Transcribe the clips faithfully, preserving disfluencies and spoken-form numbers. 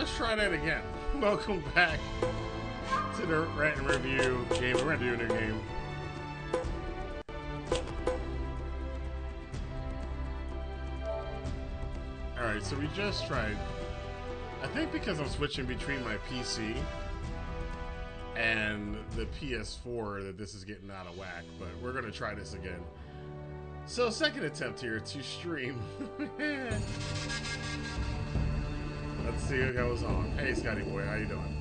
let's try that again. Welcome back to the Rantin Review game. We're gonna do a new game. Alright, so we just tried. I think because I'm switching between my P C and the P S four that this is getting out of whack, but we're gonna try this again. So, second attempt here to stream. Let's see what goes on. Hey, Scotty boy, how you doing?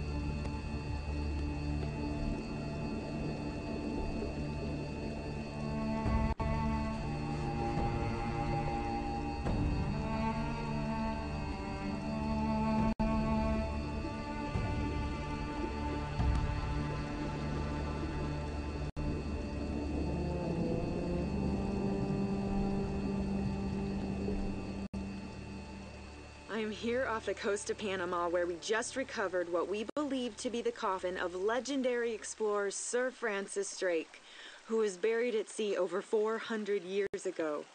Here off the coast of Panama, where we just recovered what we believe to be the coffin of legendary explorer Sir Francis Drake, who was buried at sea over four hundred years ago.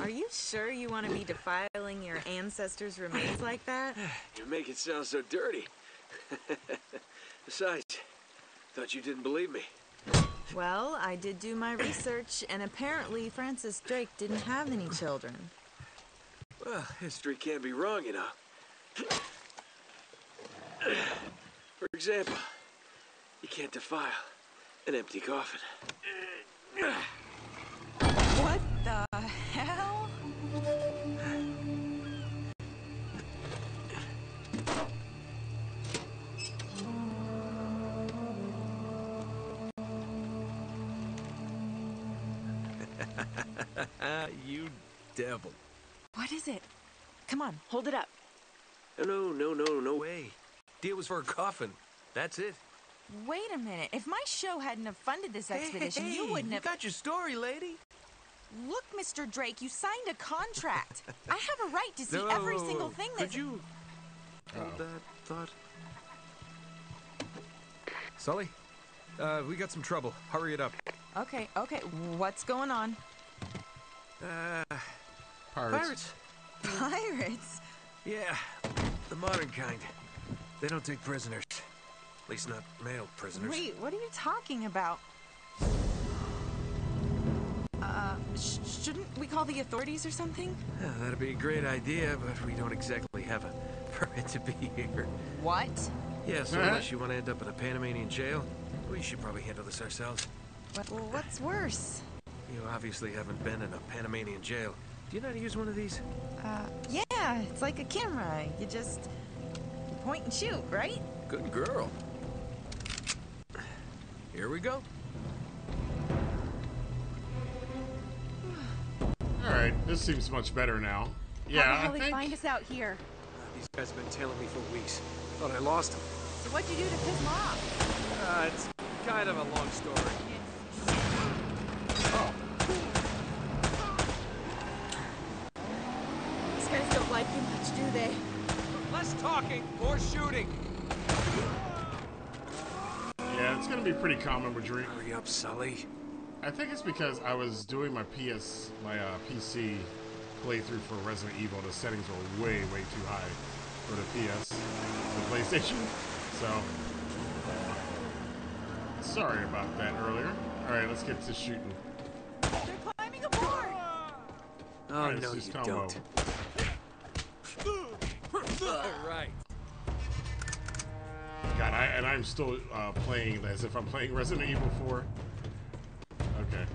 Are you sure you want to be defiling your ancestors' remains like that? You make it sound so dirty. Besides, thought you didn't believe me. Well, I did do my research, and apparently Francis Drake didn't have any children. Well, history can't be wrong, you know. For example, you can't defile an empty coffin. What the hell? You devil. What is it? Come on, hold it up. No, no, no, no way. Deal was for a coffin. That's it. Wait a minute. If my show hadn't have funded this expedition, hey, you wouldn't have... You got your story, lady. Look, Mister Drake, you signed a contract. I have a right to see no, every single thing that's... Could you... Hold oh. that thought. Sully, uh, we got some trouble. Hurry it up. Okay, okay. What's going on? Uh... Pirates. Pirates? Yeah, the modern kind. They don't take prisoners. At least not male prisoners. Wait, what are you talking about? Uh, sh shouldn't we call the authorities or something? Yeah, that'd be a great idea, but we don't exactly have a permit to be here. What? Yeah, so unless you want to end up in a Panamanian jail, we should probably handle this ourselves. Well, what's worse? You obviously haven't been in a Panamanian jail. Do you know how to use one of these? Uh, yeah, it's like a camera. You just point and shoot, right? Good girl. Here we go. Alright, this seems much better now. Yeah, how the hell I they think... find us out here? Uh, these guys have been tailing me for weeks. Thought I lost them. So what'd you do to piss them off? Uh, it's kind of a long story. Like him much, do they? Less talking, more shooting. Yeah, it's gonna be pretty common with Drake. Hurry up, Sully. I think it's because I was doing my P S, my uh, P C playthrough for Resident Evil. The settings were way, way too high for the P S, the PlayStation. So, uh, sorry about that earlier. All right, let's get to shooting. They're climbing aboard. Oh right, no, you combo. Don't. Alright. God, I, and I'm still uh, playing as if I'm playing Resident Evil four. Okay.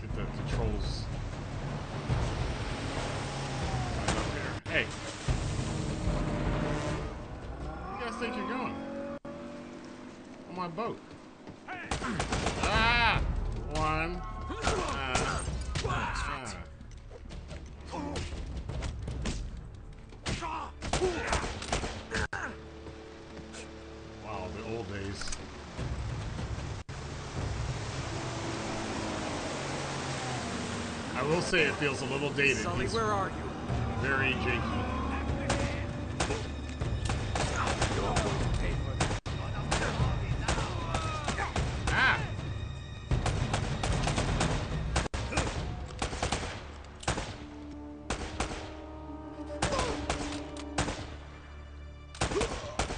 Get the controls right up there. Hey! Where do you guys think you're going? On my boat. Ah! One. Uh, ah. Wow, the old days. I will say it feels a little dated. Sully, where are you? Very janky. Ah!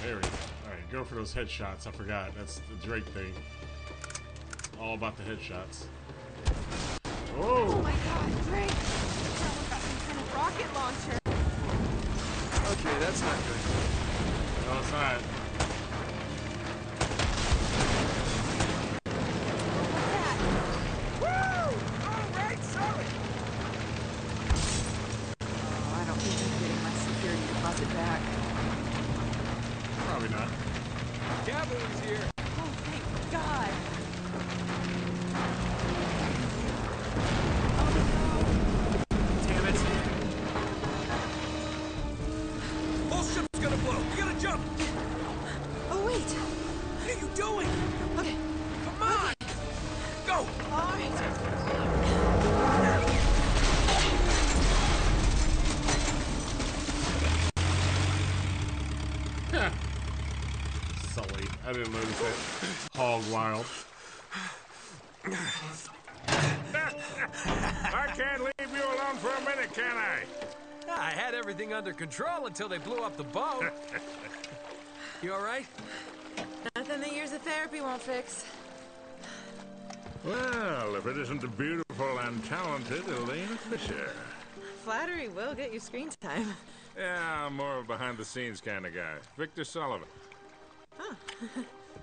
There we go. Alright, go for those headshots. I forgot. That's the Drake thing. All about the headshots. Oh! Oh my god, Drake! Someone got some kind of rocket launcher! Okay, that's not good. No, it's not. I didn't notice that. Hog wild. I can't leave you alone for a minute, can I? I had everything under control until they blew up the boat. You all right? Nothing the years of therapy won't fix. Well, if it isn't the beautiful and talented Elena Fisher. Flattery will get you screen time. Yeah, I'm more of a behind-the-scenes kind of guy. Victor Sullivan. Huh.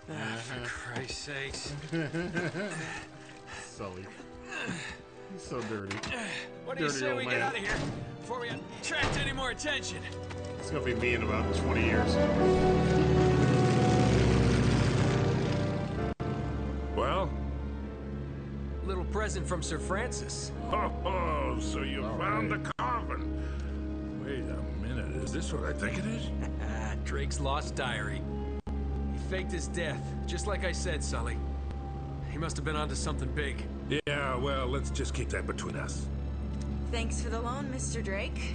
Ah, for Christ's sakes. Sully. He's so dirty. What do you say we get out of here before we attract any more attention? It's gonna be me in about twenty years. Well? Little present from Sir Francis. Oh, oh so you found the coffin. Wait a minute, is this what I think it is? Drake's lost diary. Faked his death, just like I said, Sully. He must have been onto something big. Yeah, well, let's just keep that between us. Thanks for the loan, Mister Drake.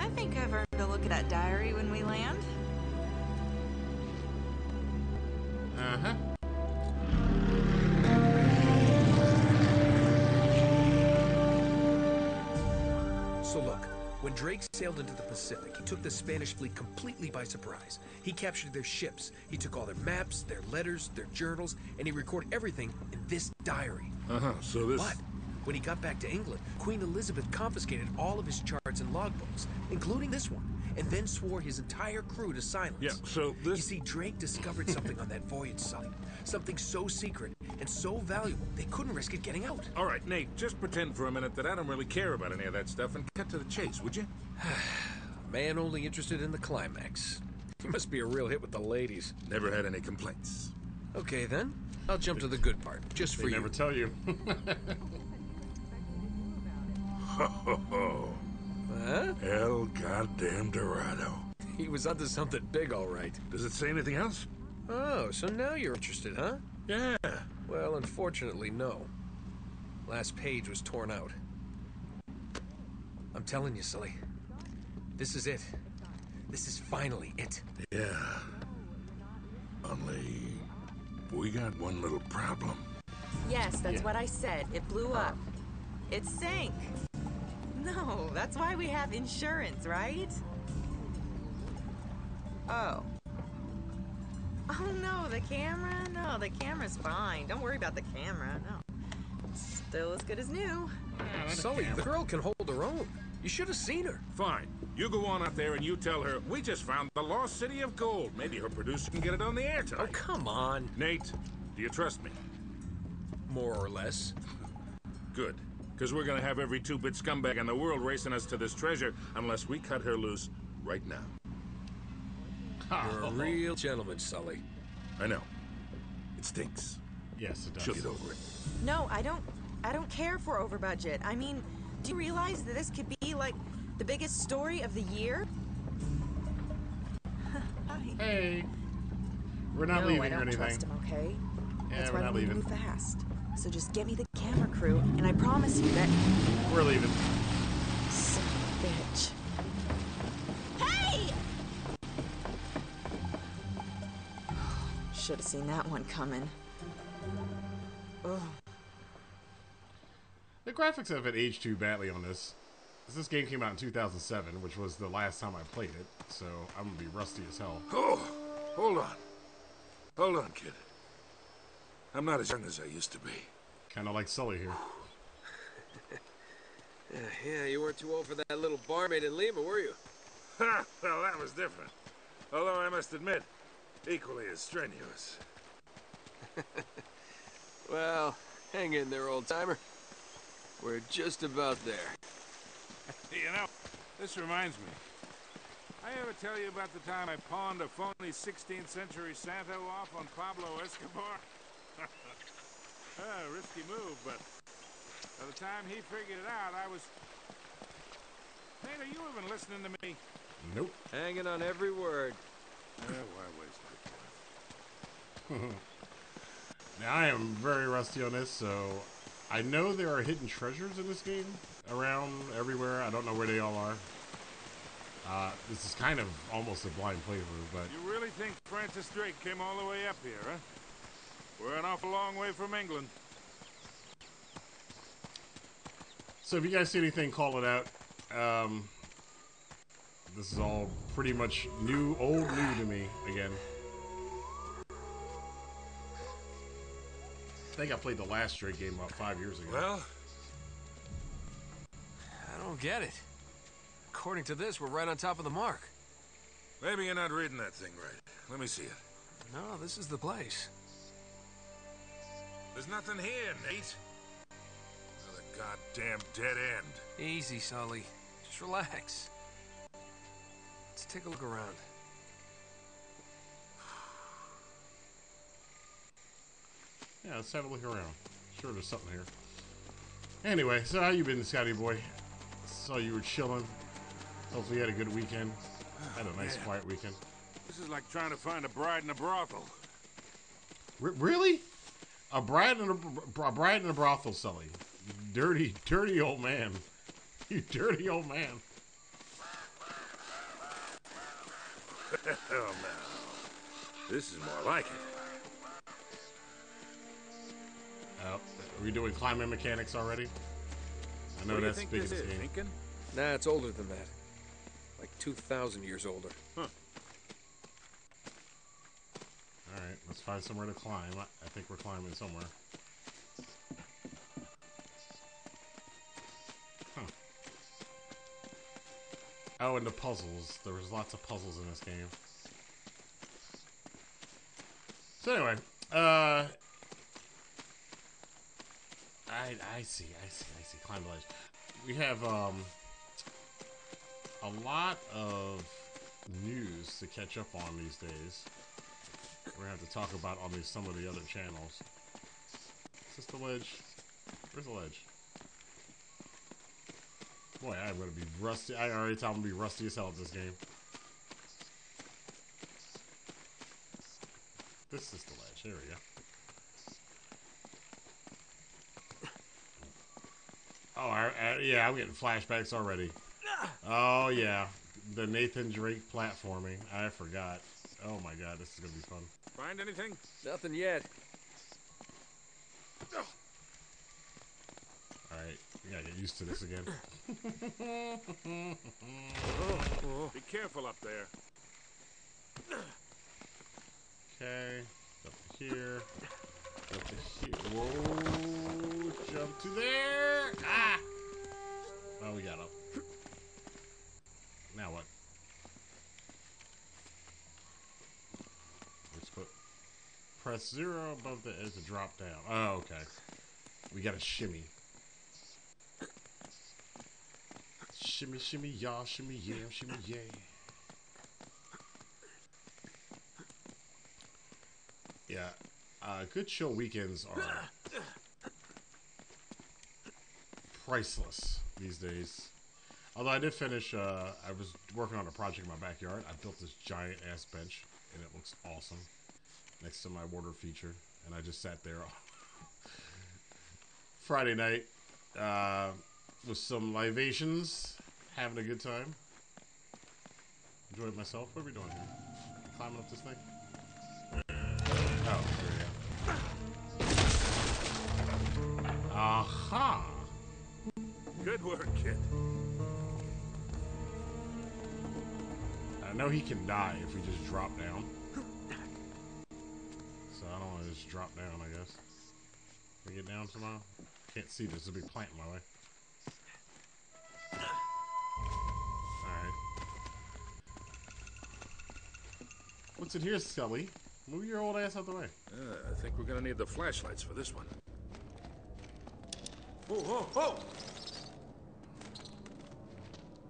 I think I've earned a look at that diary when we land. Uh-huh. So look, when Drake sailed into the Pacific, he took the Spanish fleet completely by surprise. He captured their ships, he took all their maps, their letters, their journals, and he recorded everything in this diary. Uh-huh, so this... But, when he got back to England, Queen Elizabeth confiscated all of his charts and logbooks, including this one, and then swore his entire crew to silence. Yeah, so this... You see, Drake discovered something on that voyage, Sully. Something so secret and so valuable, they couldn't risk it getting out. All right, Nate, just pretend for a minute that I don't really care about any of that stuff and cut to the chase, would you? Man only interested in the climax. You must be a real hit with the ladies. Never had any complaints. Okay, then. I'll jump to the good part, just for you. They never tell you. Ho, ho, ho. Huh? El goddamn Dorado. He was onto something big, all right. Does it say anything else? Oh, so now you're interested, huh? Yeah. Well, unfortunately, no. Last page was torn out. I'm telling you, Sully. This is it. This is finally it. Yeah. Only... we got one little problem. Yes, that's yeah. what I said. It blew up. It sank. No, that's why we have insurance, right? Oh. Oh no, the camera? No, the camera's fine. Don't worry about the camera. No. It's still as good as new. Yeah, Sully, the girl can hold her own. You should have seen her. Fine. You go on up there and you tell her, we just found the lost city of gold. Maybe her producer can get it on the air tonight. Oh, come on. Nate, do you trust me? More or less. Good. Because we're going to have every two-bit scumbag in the world racing us to this treasure unless we cut her loose right now. You're a real gentleman, Sully. I know. It stinks. Yes, it does. She'll get over it. No, I don't... I don't care for over budget. I mean, do you realize that this could be, like, the biggest story of the year? Hey. We're not no, leaving I don't or anything. Trust him, okay? Yeah, That's we're why not we leaving. Move fast. So just get me the camera crew, and I promise you that... We're leaving. Son of a bitch. Hey! Should have seen that one coming. Ugh. The graphics haven't aged too badly on this. This game came out in two thousand seven, which was the last time I played it, so I'm gonna be rusty as hell. Oh, hold on. Hold on, kid. I'm not as young as I used to be. Kind of like Sully here. uh, yeah, you weren't too old for that little barmaid in Lima, were you? Ha! Well, that was different. Although I must admit, equally as strenuous. Well, hang in there, old-timer. We're just about there. You know, this reminds me. I ever tell you about the time I pawned a phony sixteenth century Santo off on Pablo Escobar? uh, risky move, but by the time he figured it out, I was... Nate, are you even listening to me? Nope. Hanging on every word. Uh, why waste my time? Now, I am very rusty on this, so... I know there are hidden treasures in this game, around, everywhere. I don't know where they all are. Uh, this is kind of almost a blind playthrough, but... You really think Francis Drake came all the way up here, huh? We're an awful long way from England. So if you guys see anything, call it out. Um, this is all pretty much new, old new to me, again. I think I played the last Drake game about five years ago. Well, I don't get it. According to this, we're right on top of the mark. Maybe you're not reading that thing right. Let me see it. No, this is the place. There's nothing here, Nate. Another goddamn dead end. Easy, Sully. Just relax. Let's take a look around. Yeah, let's have a look around. Sure, there's something here. Anyway, so how you been, Scotty boy? Saw you were chilling. Hopefully you had a good weekend. Had a nice, man. Quiet weekend. This is like trying to find a bride in a brothel. R really? A bride in a, br a bride in a brothel, Sully. Dirty, dirty old man. You dirty old man. Oh, no. This is more like it. Oh, are we doing climbing mechanics already? I know that's the biggest game. Lincoln? Nah, it's older than that. Like two thousand years older. Huh. Alright, let's find somewhere to climb. I think we're climbing somewhere. Huh. Oh, and the puzzles. There was lots of puzzles in this game. So anyway, uh... I, I see, I see, I see. Climb the ledge. We have um, a lot of news to catch up on these days. We're going to have to talk about on these, some of the other channels. Is this the ledge? Where's the ledge? Boy, I'm going to be rusty. I already told I'm going to be rusty as hell at this game. This is the ledge. Here we go. Oh, I, I, yeah, I'm getting flashbacks already. Oh, yeah. The Nathan Drake platforming. I forgot. Oh, my God. This is going to be fun. Find anything? Nothing yet. All right. We got to get used to this again. Oh, be careful up there. Okay. Up to here. Up to here. Whoa. Jump to there. Ah! Well, we got up. Now what? Let's put press zero above the edge to drop down. Oh, okay. We got a shimmy. Shimmy, shimmy, y'all, shimmy, yeah, shimmy, yeah. Yeah. Uh, good show weekends are priceless these days. Although I did finish, uh, I was working on a project in my backyard. I built this giant ass bench, and it looks awesome next to my water feature. And I just sat there Friday night uh, with some libations, having a good time. Enjoyed myself. What are we doing here? Climbing up this thing? Oh, here we go. Aha! Good work, kid. I know he can die if we just drop down. So I don't want to just drop down, I guess. Can we get down somehow? Can't see this. There's a big plant in my way. What's in here, Scully? Move your old ass out the way. Uh, I think we're gonna need the flashlights for this one. Oh, oh, oh!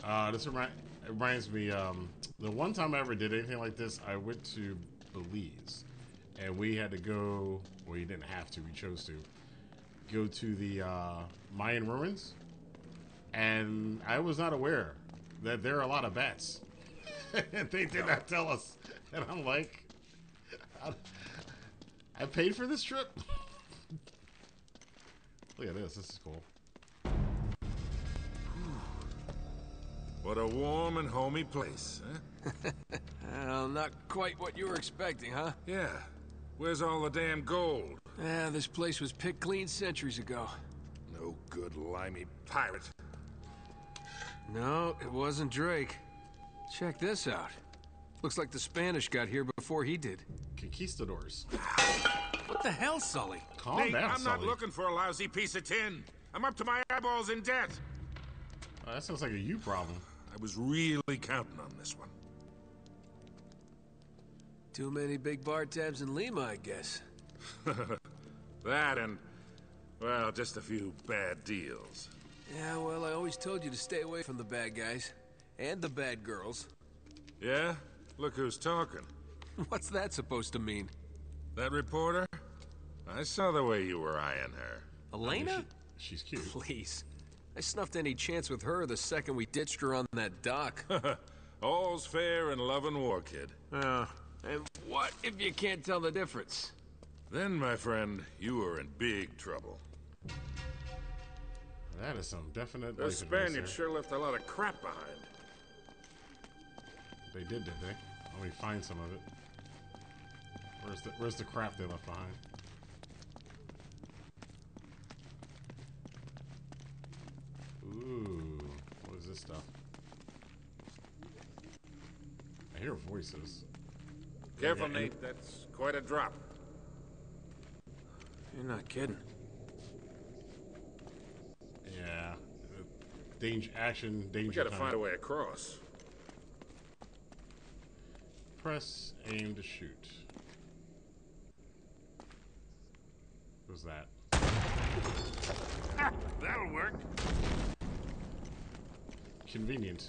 Uh, this remi it reminds me, um, the one time I ever did anything like this, I went to Belize. And we had to go, well, you didn't have to, we chose to, go to the uh, Mayan ruins. And I was not aware that there are a lot of bats. And they did not tell us. And I'm like, I, I paid for this trip? Look at this, this is cool. What a warm and homey place, huh? Well, not quite what you were expecting, huh? Yeah. Where's all the damn gold? Yeah, this place was picked clean centuries ago. No good limey pirate. No, it wasn't Drake. Check this out. Looks like the Spanish got here before he did. Conquistadors. What the hell, Sully? Calm Nate, down, I'm Sully. Not looking for a lousy piece of tin. I'm up to my eyeballs in debt. Oh, that sounds like a you problem. I was really counting on this one. Too many big bar tabs in Lima, I guess. That and, well, just a few bad deals. Yeah, well, I always told you to stay away from the bad guys. And the bad girls. Yeah? Look who's talking. What's that supposed to mean? That reporter? I saw the way you were eyeing her. Elena? I mean, she, she's cute. Please. I snuffed any chance with her the second we ditched her on that dock. All's fair in love and war, kid. Uh, and what if you can't tell the difference? Then, my friend, you are in big trouble. That is some definite... Those Spaniards sure left a lot of crap behind. They did, did they? Let me find some of it. Where's the where's the crap they left behind? Ooh, what is this stuff? I hear voices. Careful, yeah, Nate. That's quite a drop. You're not kidding. Yeah. Danger, action, danger. We gotta time. Find a way across. Press, aim to shoot. What was that? Ah, that'll work. Convenient.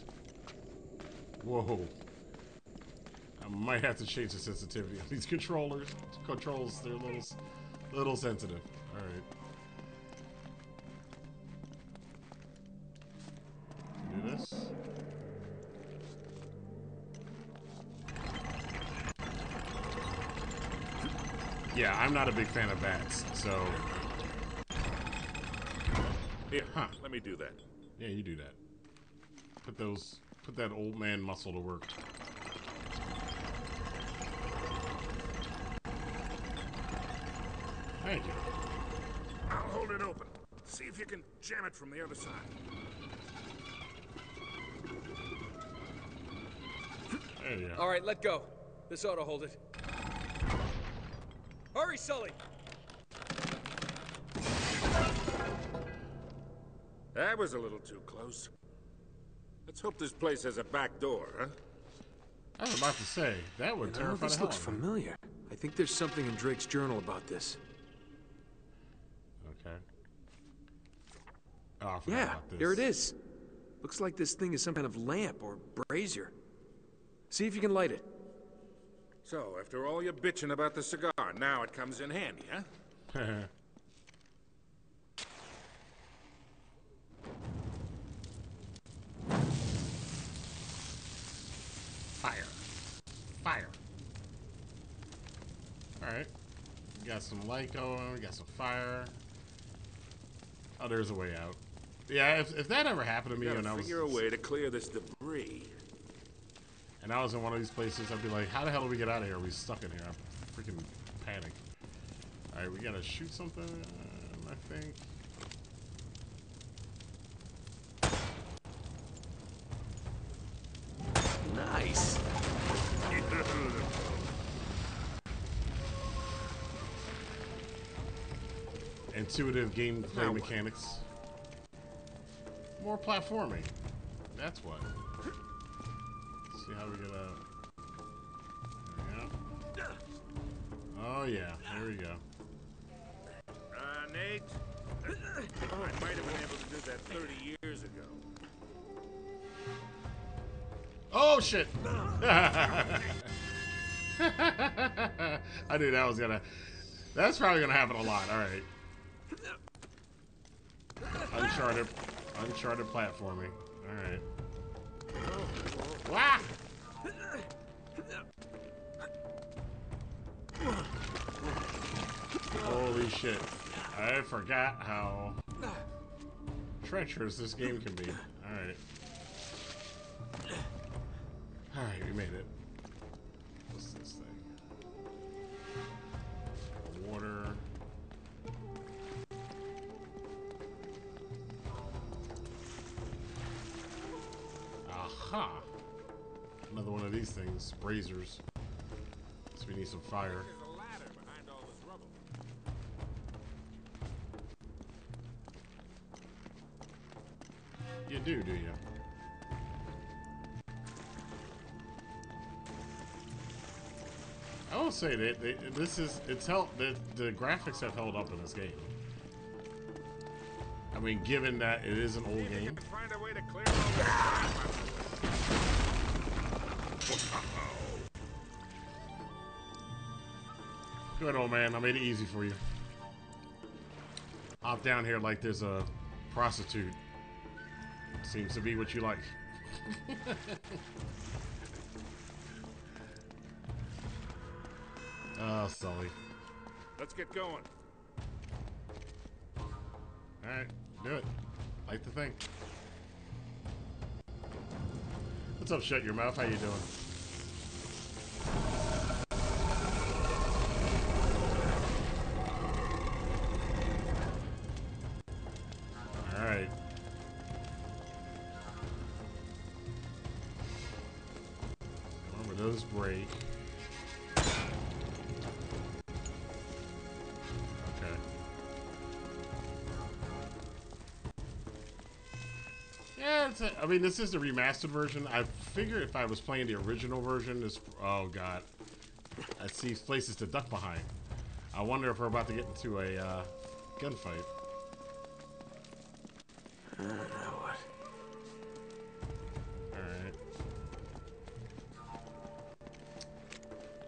Whoa. I might have to change the sensitivity on these controllers. Controls, they're a little, little sensitive. Alright. Do this. Yeah, I'm not a big fan of bats, so... Here, huh. Let me do that. Yeah, you do that. Put those... Put that old man muscle to work. Thank you. I'll hold it open. See if you can jam it from the other side. There you go. Alright, let go. This ought to hold it. Hurry, Sully! That was a little too close. Let's hope this place has a back door, huh? I was about to say, that would terrify the hell out of me. This looks familiar. I think there's something in Drake's journal about this. Okay. Oh, I forgot about this. Yeah, here it is. Looks like this thing is some kind of lamp or brazier. See if you can light it. So, after all your bitching about the cigar, now it comes in handy, huh? Fire. Fire. Alright. We got some light going, we got some fire. Oh, there's a way out. Yeah, if, if that ever happened to me and I was... figure a way to clear this debris. And I was in one of these places, I'd be like, how the hell do we get out of here? Are we stuck in here? I'm freaking panic. Alright, we gotta shoot something, I think. Nice! intuitive gameplay now mechanics. What? More platforming. That's what. Let's see how we get out. There we go. Oh yeah, there we go. Uh, Nate? I might have been able to do that thirty years ago. Oh shit! I knew that was gonna... That's probably gonna happen a lot, alright. Uncharted... Uncharted platforming. Alright. Wah! Holy shit. I forgot how treacherous this game can be. Alright. Alright, we made it. What's this thing? Water. Aha! Another one of these things. Brazers. So we need some fire. You do, do you? I will say that they, this is it's held the the graphics have held up in this game. I mean, given that it is an old game. Find a way to clear all good old man, I made it easy for you. Hop down here like there's a prostitute. Seems to be what you like. Oh, Sully. Let's get going. Alright, do it. Light the thing. What's up, Shut Your Mouth? How you doing? Break. Okay. Yeah, it's a, I mean, this is the remastered version. I figure if I was playing the original version, this... Oh, God. I see places to duck behind. I wonder if we're about to get into a uh, gunfight.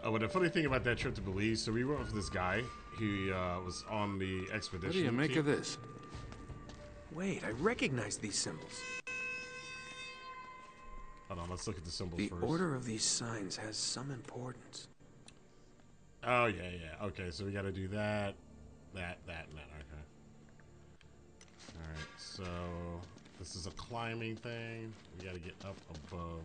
Oh, but the funny thing about that trip to Belize, so we went with this guy. He uh, was on the expedition. What do you make team. of this? Wait, I recognize these symbols. Hold on, let's look at the symbols the first. The order of these signs has some importance. Oh, yeah, yeah. Okay, so we got to do that, that, that, and that. Okay. All right, so this is a climbing thing. We got to get up above.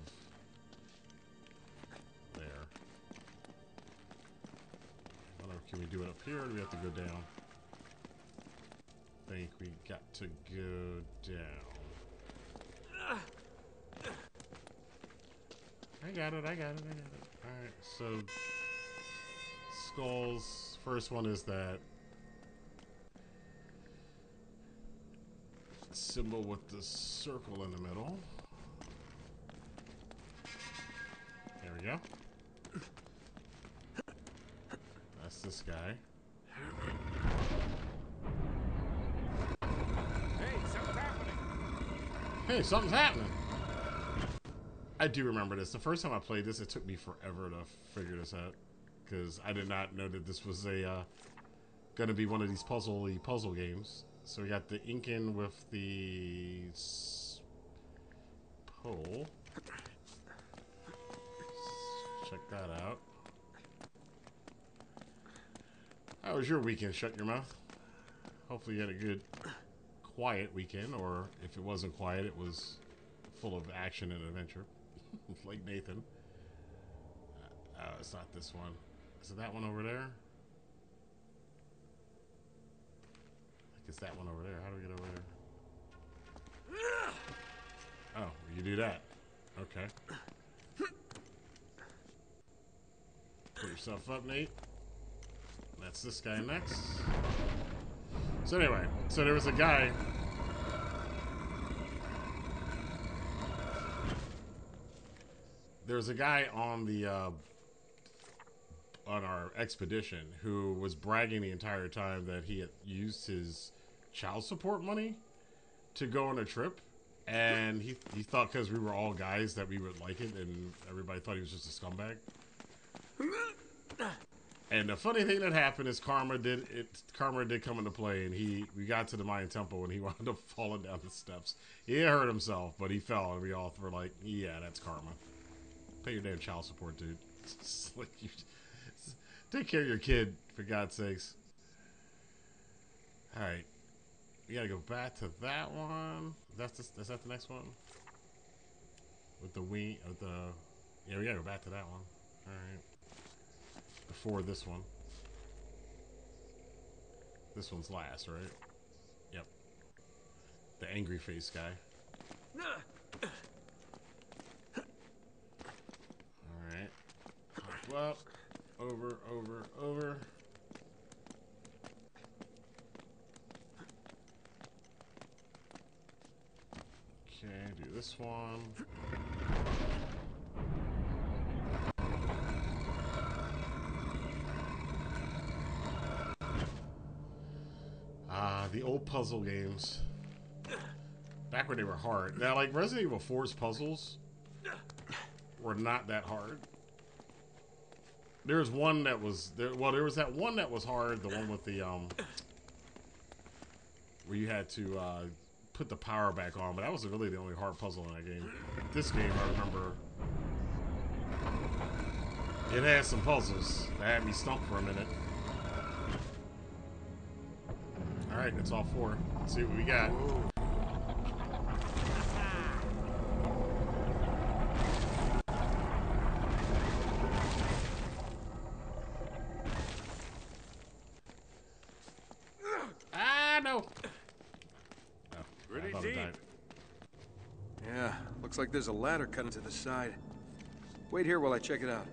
Can we do it up here, or do we have to go down? I think we got to go down. I got it, I got it, I got it. Alright, so... Skulls. First one is that... symbol with the circle in the middle. There we go. This guy. Hey, something's happening. Hey, something's happening. I do remember this. The first time I played this, it took me forever to figure this out because I did not know that this was a uh, gonna be one of these puzzly puzzle games. So we got the Incan with the pole. Let's check that out. How was your weekend, Shut Your Mouth? Hopefully you had a good, quiet weekend, or if it wasn't quiet, it was full of action and adventure. Like Nathan. Uh, oh, it's not this one. Is it that one over there? I think it's that one over there. How do we get over there? Oh, you do that. Okay. Put yourself up, Nate. That's this guy next. So anyway, so there was a guy. There was a guy on the uh, on our expedition who was bragging the entire time that he had used his child support money to go on a trip, and he he thought because we were all guys that we would like it, and everybody thought he was just a scumbag. And the funny thing that happened is karma did it. Karma did come into play, and he we got to the Mayan temple, and he wound up falling down the steps. He hurt himself, but he fell, and we all were like, "Yeah, that's karma. Pay your damn child support, dude. It's like you, it's, take care of your kid, for God's sakes." All right, we gotta go back to that one. That's the, is that the next one with the we with the yeah. We gotta go back to that one. All right. Before this one. This one's last, right? Yep. The angry face guy. Alright. Hop up. Over, over, over. Okay, do this one. Ah, the old puzzle games. Back when they were hard. Now, like, Resident Evil four's puzzles were not that hard. There was one that was... there. Well, there was that one that was hard, the one with the, um... where you had to uh, put the power back on, but that was really the only hard puzzle in that game. This game, I remember... it had some puzzles that had me stumped for a minute. Alright, that's all four. Let's see what we got. Ah, no! Oh, pretty deep. Yeah, looks like there's a ladder cut into the side. Wait here while I check it out.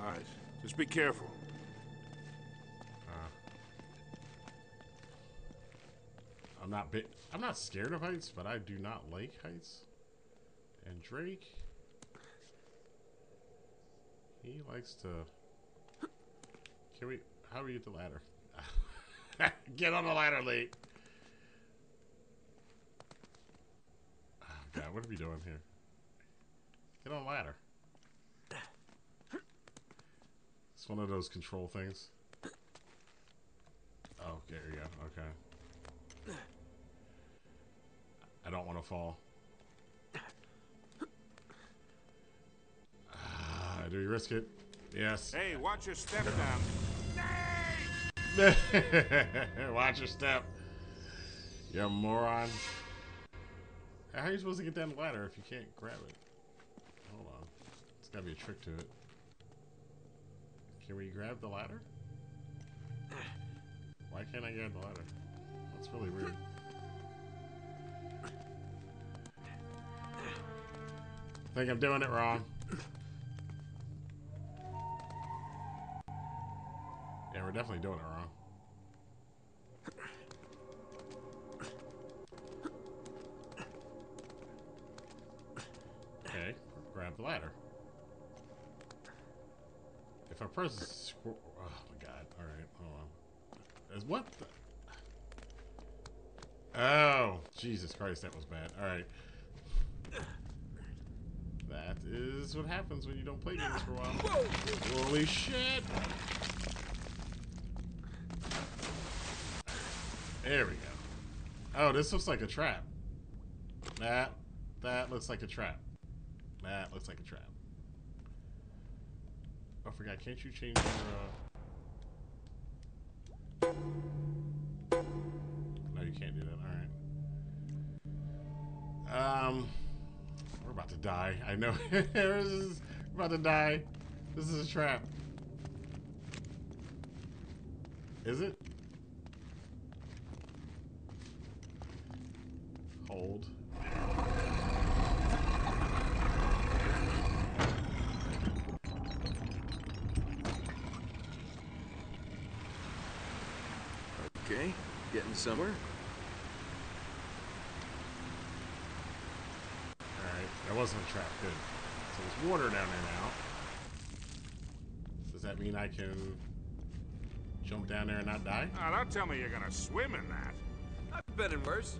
Alright, just be careful. I'm not bit. I'm not scared of heights, but I do not like heights. And Drake, he likes to. Can we? How do we get the ladder? Get on the ladder, Late. Oh, God, what are we doing here? Get on the ladder. It's one of those control things. Oh, there you go. Okay. I don't want to fall. Uh, do we risk it? Yes. Hey, watch your step down. Watch your step. You moron. How are you supposed to get down the ladder if you can't grab it? Hold on. It's got to be a trick to it. Can we grab the ladder? Why can't I grab the ladder? That's really weird. I think I'm doing it wrong. Yeah, we're definitely doing it wrong. Okay, grab the ladder. If I press the squir- oh my god, alright, hold on. Is what the- oh, Jesus Christ, that was bad. Alright. That is what happens when you don't play games for a while. Holy shit! There we go. Oh, this looks like a trap. That, that looks like a trap. That looks like a trap. Oh, I forgot. Can't you change your? Uh... No, you can't do that. All right. Um. We're about to die. I know. This is we're about to die. This is a trap. Is it? Hold. Okay, getting somewhere. Alright, I wasn't attracted. So there's water down and out. Does that mean I can jump down there and not die? Oh, don't tell me you're gonna swim in that. I've been in worse.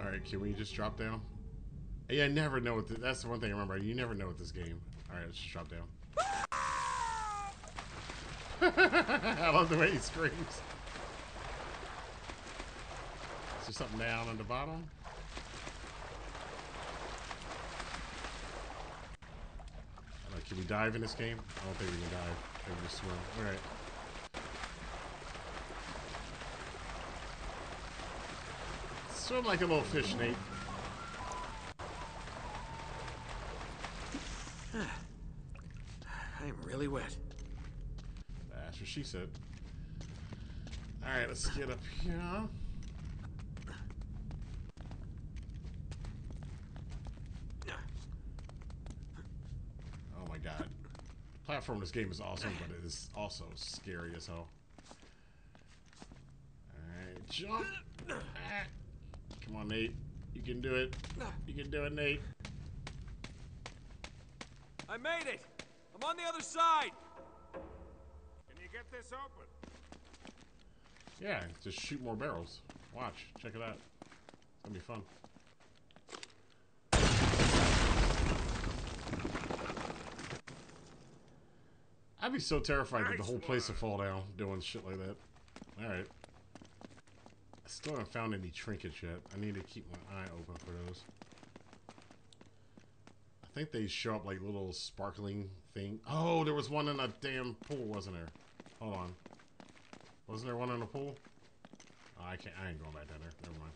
Alright, can we just drop down? Yeah, I never know what the, that's the one thing I remember. You never know with this game. Alright, let's just drop down. I love the way he screams. Is there something down on the bottom? Right, can we dive in this game? I don't think we can dive. I think we just swim. Alright. Swim like a little fish, Nate. I'm really wet. That's what she said. Alright, let's get up here. Oh my god. Platform in this game is awesome, but it is also scary as hell. Alright, jump. Ah. Come on, Nate. You can do it. You can do it, Nate. I made it! I'm on the other side! Can you get this open? Yeah, just shoot more barrels. Watch. Check it out. It's gonna be fun. I'd be so terrified that the whole place would fall down doing shit like that. Alright. I still haven't found any trinkets yet. I need to keep my eye open for those. I think they show up like little sparkling thing. Oh, there was one in a damn pool, wasn't there? Hold on. Wasn't there one in a pool? Oh, I can't. I ain't going back down there. Never mind.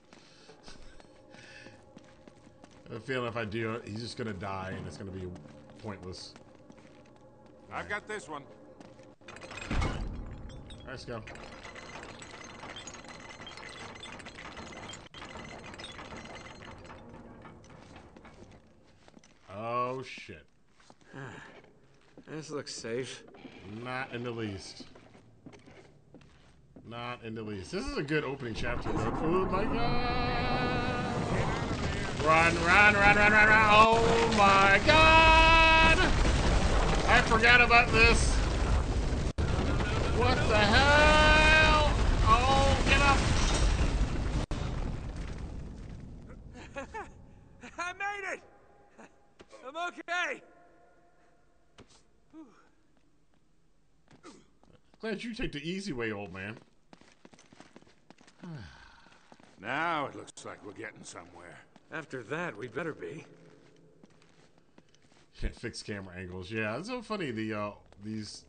I have a feeling if I do, he's just gonna die, and it's gonna be pointless. All right. I've got this one. All right, let's go. Oh shit. This looks safe. Not in the least. Not in the least. This is a good opening chapter though. Oh my god! Run, run, run, run, run, run! Oh my god! I forgot about this! What the hell? Oh, get up! I made it! I'm okay. Glad you take the easy way, old man. Now it looks like we're getting somewhere. After that, we'd better be. Yeah, fixed camera angles. Yeah, it's so funny. The uh, these.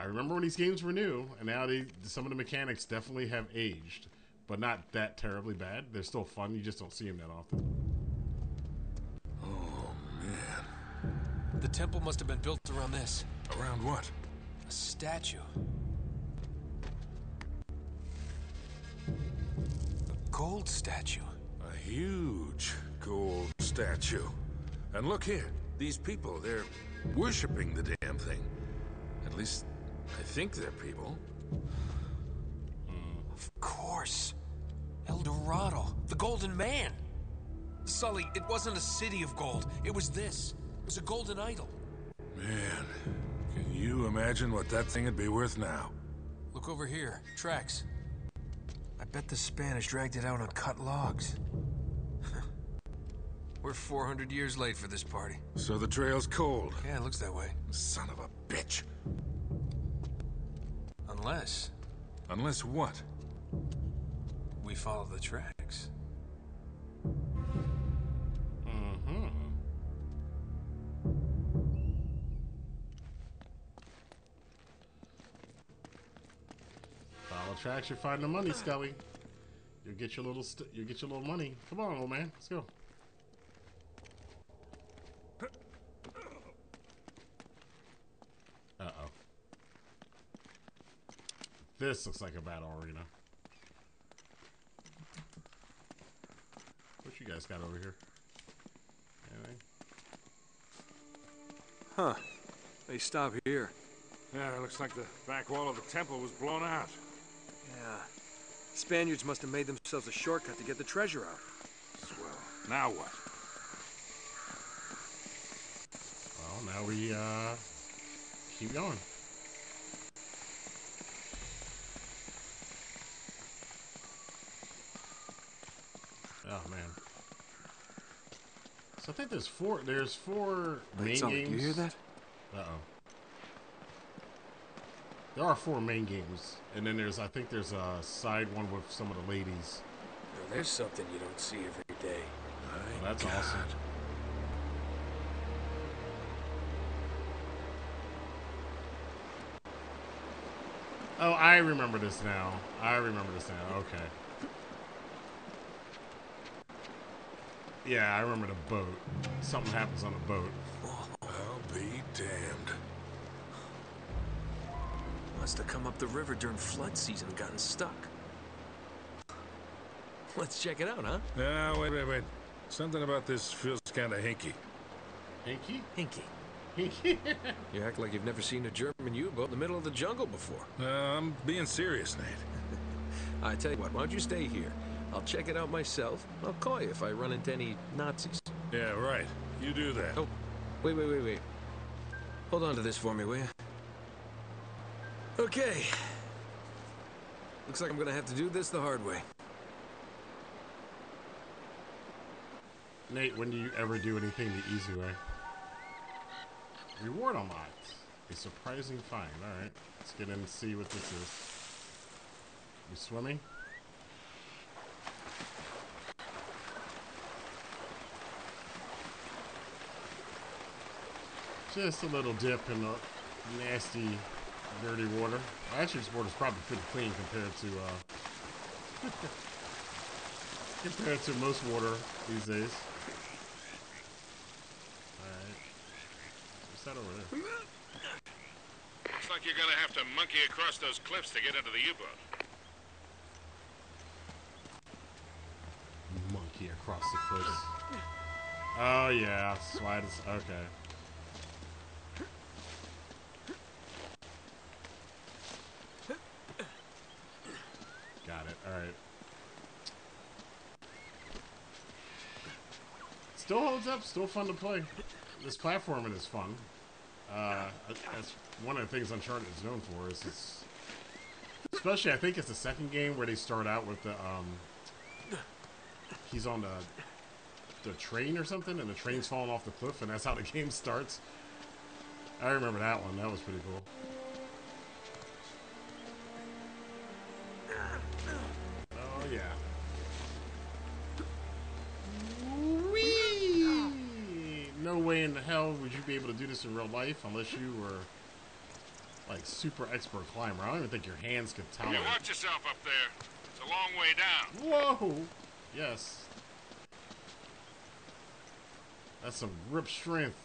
I remember when these games were new, and now they, some of the mechanics definitely have aged, but not that terribly bad. They're still fun. You just don't see them that often. The temple must have been built around this. Around what? A statue. A gold statue. A huge gold statue. And look here. These people, they're worshipping the damn thing. At least, I think they're people. Mm. Of course. El Dorado. The Golden Man. Sully, it wasn't a city of gold. It was this. It was a golden idol. Man, can you imagine what that thing would be worth now? Look over here. Tracks. I bet the Spanish dragged it out on cut logs. We're four hundred years late for this party. So the trail's cold. Yeah, it looks that way. Son of a bitch. Unless... Unless what? We follow the tracks. Mm-hmm. Tracks, you're finding the money, Scully. You'll get your little, st you'll get your little money. Come on, old man, let's go. Uh oh. This looks like a battle arena. What you guys got over here? Anything? Huh? They stop here. Yeah, it looks like the back wall of the temple was blown out. Yeah. Spaniards must have made themselves a shortcut to get the treasure out. Swell. Now what? Well, now we, uh... keep going. Oh, man. So I think there's four... There's four Wait, main something. games. Do you hear that? Uh-oh. There are four main games, and then there's, I think there's a side one with some of the ladies. Well, there's something you don't see every day. Well, that's God. awesome. Oh, I remember this now. I remember this now. Okay. Yeah, I remember the boat. Something happens on the boat. I'll be damned. Must have come up the river during flood season and gotten stuck. Let's check it out, huh? No, wait, wait, wait. Something about this feels kind of hinky. Hinky? Hinky. Hinky? You act like you've never seen a German U-boat in the middle of the jungle before. No, uh, I'm being serious, Nate. I tell you what, why don't you stay here? I'll check it out myself. I'll call you if I run into any Nazis. Yeah, right. You do that. Oh, wait, wait, wait, wait. Hold on to this for me, will you? Okay. Looks like I'm gonna have to do this the hard way. Nate, when do you ever do anything the easy way? Reward unlocked. A surprising find. Alright. Let's get in and see what this is. You swimming? Just a little dip in the nasty... dirty water. Well, actually, this water's probably pretty clean compared to uh, compared to most water these days. All right, what's that over there? Looks like you're gonna have to monkey across those cliffs to get into the U-boat. Monkey across the cliffs. Oh yeah, slide is okay. Got it. All right. Still holds up. Still fun to play. This platforming is fun. Uh, that's one of the things Uncharted is known for. Is it's, especially I think it's the second game where they start out with the um. He's on the the train or something, and the train's falling off the cliff, and that's how the game starts. I remember that one. That was pretty cool. Yeah. Whee! No way in the hell would you be able to do this in real life unless you were like super expert climber. I don't even think your hands could tolerate. You watch yourself up there. It's a long way down. Whoa! Yes. That's some rip strength.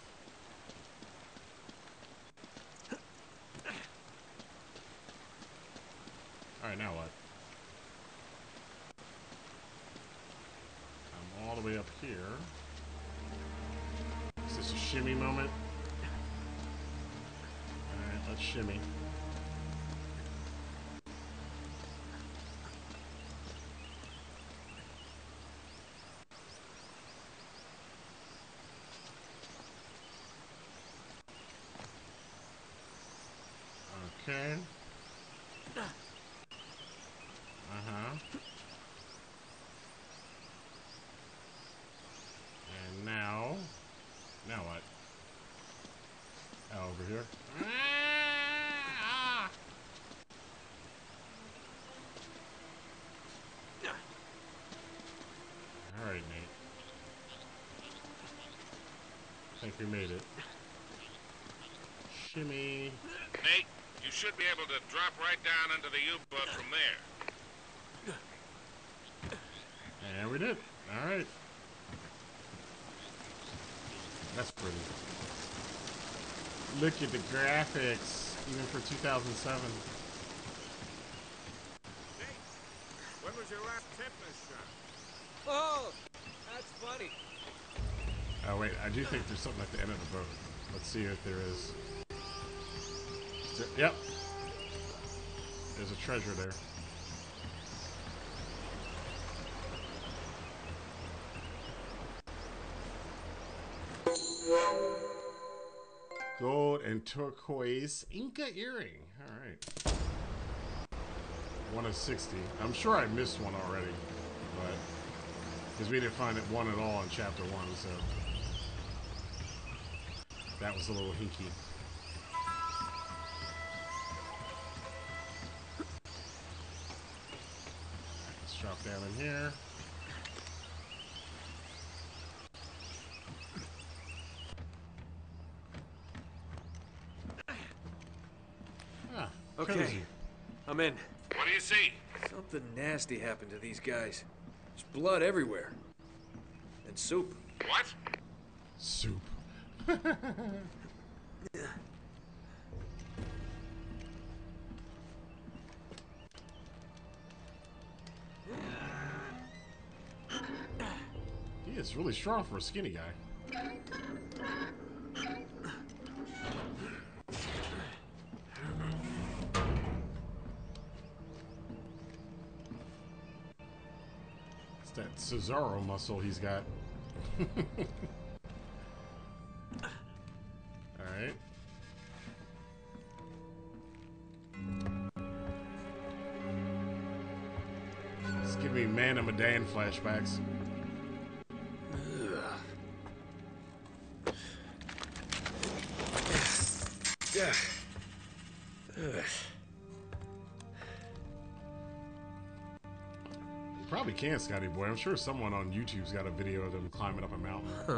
All right, now what? All the way up here. Is this a shimmy moment? Alright, let's shimmy. Okay. Uh-huh. Now, now what? Oh, over here. Ah! All right, Nate. I think we made it. Shimmy. Nate, you should be able to drop right down into the U-boat from there. And we did. All right. That's pretty. Look at the graphics, even for two thousand seven. Hey, when was your last tetanus shot? Oh, that's funny. Oh wait, I do think there's something at the end of the boat. Let's see if there is. Is it? Yep. There's a treasure there. Gold and turquoise Inca earring. All right. One of sixty. I'm sure I missed one already, but because we didn't find it one at all in chapter one, so that was a little hinky. Let's drop down in here. Ah, okay, cozy. I'm in. What do you see? Something nasty happened to these guys. There's blood everywhere. And soup. What? Soup. He is really strong for a skinny guy. That Cesaro muscle he's got. Alright. It's giving me Man of Medan flashbacks. Probably can, Scotty boy. I'm sure someone on YouTube's got a video of them climbing up a mountain. Huh.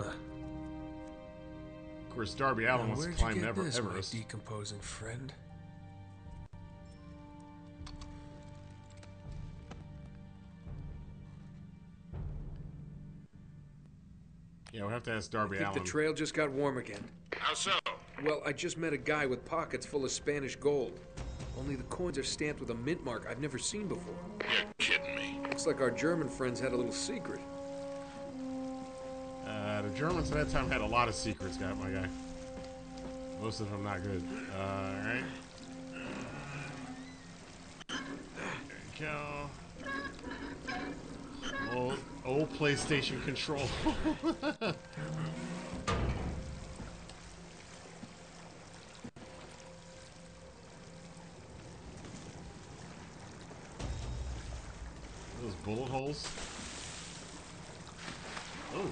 Of course, Darby Allen wants to climb Ever Everest. Decomposing friend. Yeah, we'll have to ask Darby I think Allen. The trail just got warm again. How so? Well, I just met a guy with pockets full of Spanish gold. Only the coins are stamped with a mint mark I've never seen before. You're kidding me. Looks like our German friends had a little secret. Uh, the Germans at that time had a lot of secrets, got my guy. Most of them not good. Uh, alright. There you go. Old, old PlayStation control. Bullet holes. Oh, all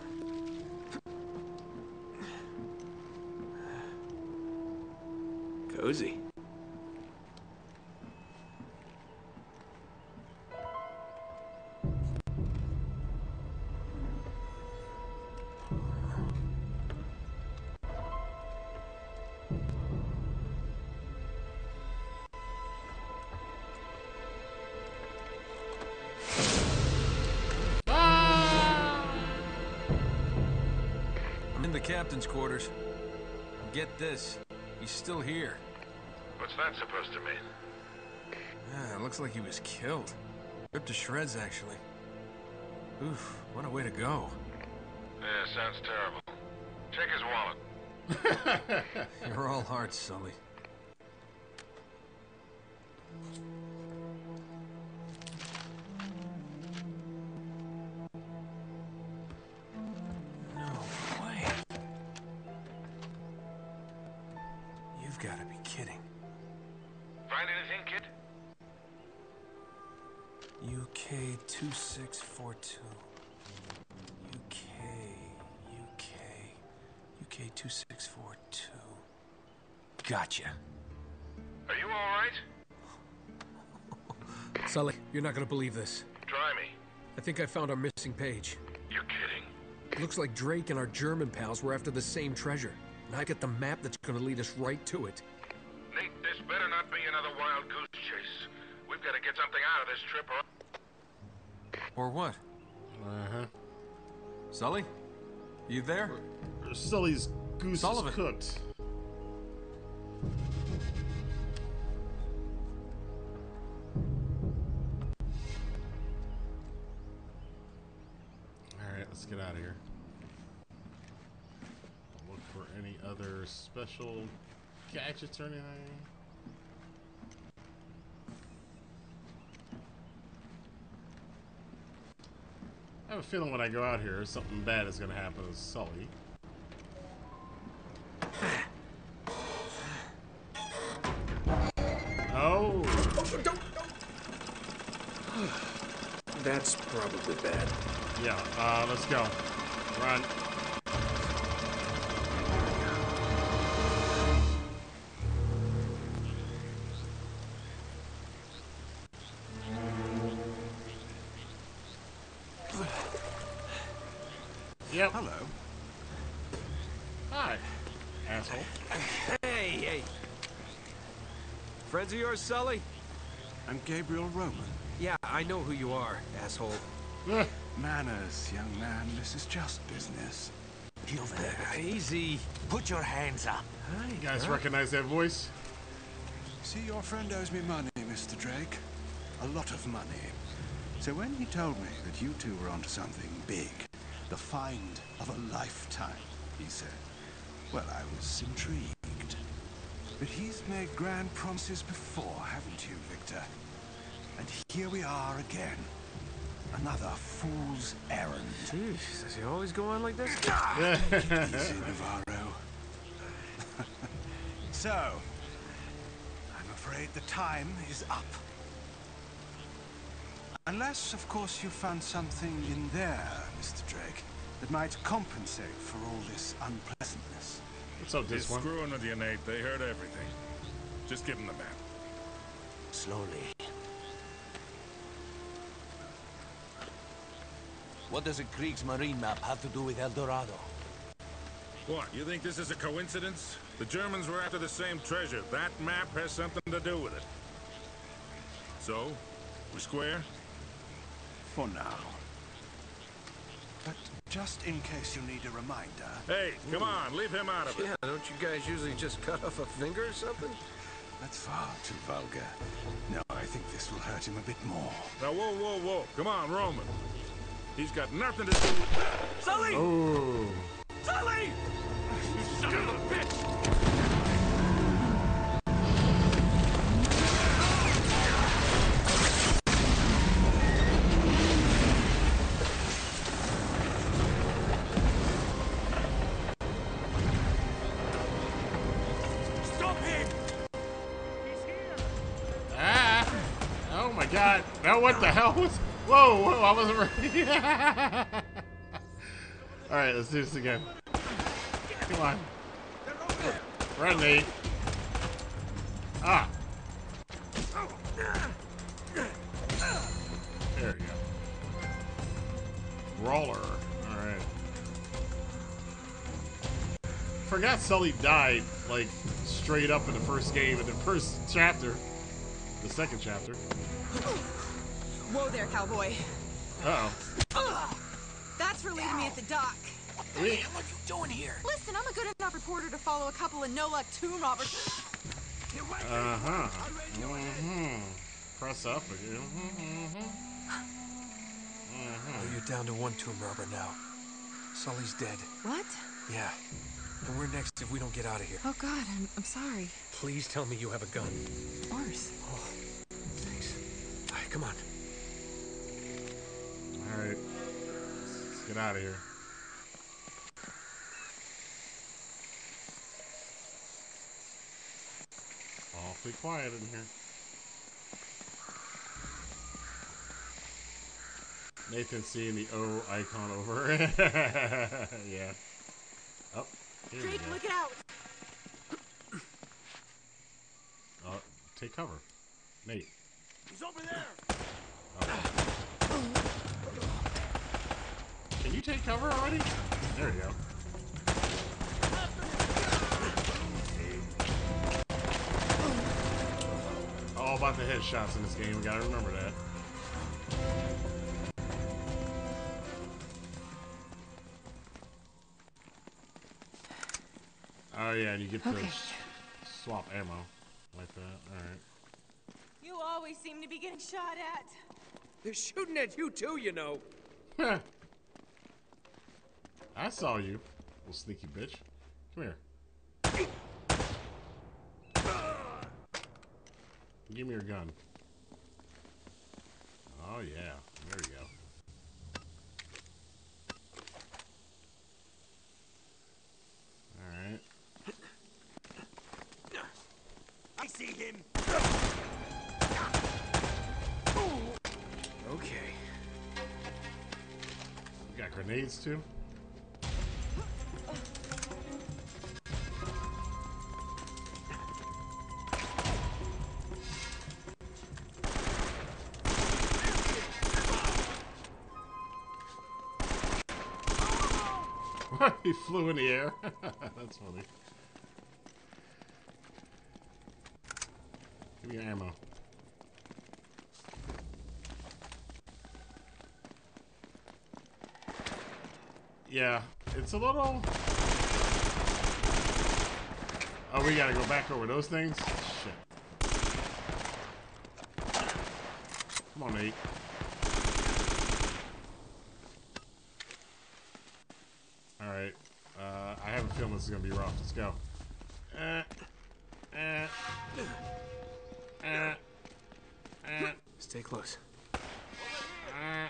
right. Cozy. Captain's quarters. Get this, he's still here. What's that supposed to mean? Ah, looks like he was killed. Ripped to shreds, actually. Oof, what a way to go. Yeah, sounds terrible. Check his wallet. You're all hearts, Sully. You're not gonna believe this. Try me. I think I found our missing page. You're kidding. Looks like Drake and our German pals were after the same treasure. And I got the map that's gonna lead us right to it. Nate, this better not be another wild goose chase. We've gotta get something out of this trip or... Or what? Uh-huh. Sully? You there? Or, or Sully's goose Sullivan. Is cooked. Get out of here. for any other special gadgets or anything. I have a feeling when I go out here, something bad is going to happen to Sully. Oh! Don't, don't. That's probably bad. Yeah, uh, let's go. Run. Yep. Hello. Hi, asshole. Hey, hey. Friends of yours, Sully? I'm Gabriel Roman. Yeah, I know who you are, asshole. Manners, young man. This is just business. Heel there. Easy. Put your hands up. Hi, you guys huh? recognize that voice? See, your friend owes me money, Mister Drake. A lot of money. So when he told me that you two were onto something big, the find of a lifetime, he said. Well, I was intrigued. But he's made grand promises before, haven't you, Victor? And here we are again. Another fool's errand. Jeez, does he always go on like this? Easy, Navarro. So, I'm afraid the time is up. Unless, of course, you found something in there, Mister Drake, that might compensate for all this unpleasantness. What's up, this one? They're screwing with you, Nate. They heard everything. Just give them the map. Slowly. What does a Kriegsmarine map have to do with El Dorado? What, you think this is a coincidence? The Germans were after the same treasure. That map has something to do with it. So, we're square? For now. But just in case you need a reminder... Hey, come on, leave him out of it. Yeah, don't you guys usually just cut off a finger or something? That's far too vulgar. No, I think this will hurt him a bit more. Now, whoa, whoa, whoa. Come on, Roman. He's got nothing to do with... Sully! Oh. Sully! You son of a bitch! God, now what the hell was? Whoa, whoa, I wasn't ready. All right, let's do this again. Come on, run, Nate. Ah, there we go. Brawler. All right. Forgot Sully died like straight up in the first game, in the first chapter, the second chapter. Whoa there, cowboy. Uh oh. That's relieved me at the dock. Hey, what you doing here? Listen, I'm a good enough reporter to follow a couple of no luck tomb robbers. Uh huh. Mm-hmm. Press up again. Mm-hmm. Mm-hmm. Well, you're down to one tomb robber now. Sully's dead. What? Yeah. And we're next if we don't get out of here. Oh God, I'm I'm sorry. Please tell me you have a gun. Of course. Oh. Come on. All right. Let's get out of here. Awfully quiet in here. Nathan's seeing the O icon over. Yeah. Oh. Drake, look out! Oh, take cover, Nate. He's over there. Oh. Can you take cover already? There you go. All about the headshots in this game. We gotta remember that. Oh yeah, and you get to okay. swap ammo like that. All right. You always seem to be getting shot at. They're shooting at you too, you know. I saw you, little sneaky bitch. Come here. Give me your gun. Oh yeah, there you go. Alright. I see him. Okay. We got grenades too? He flew in the air. That's funny. Give me ammo. Yeah, it's a little... Oh, we gotta go back over those things? Shit. Come on, Nate. Alright, uh, I have a feeling this is going to be rough. Let's go. Uh, uh, uh, uh, Stay close. Uh.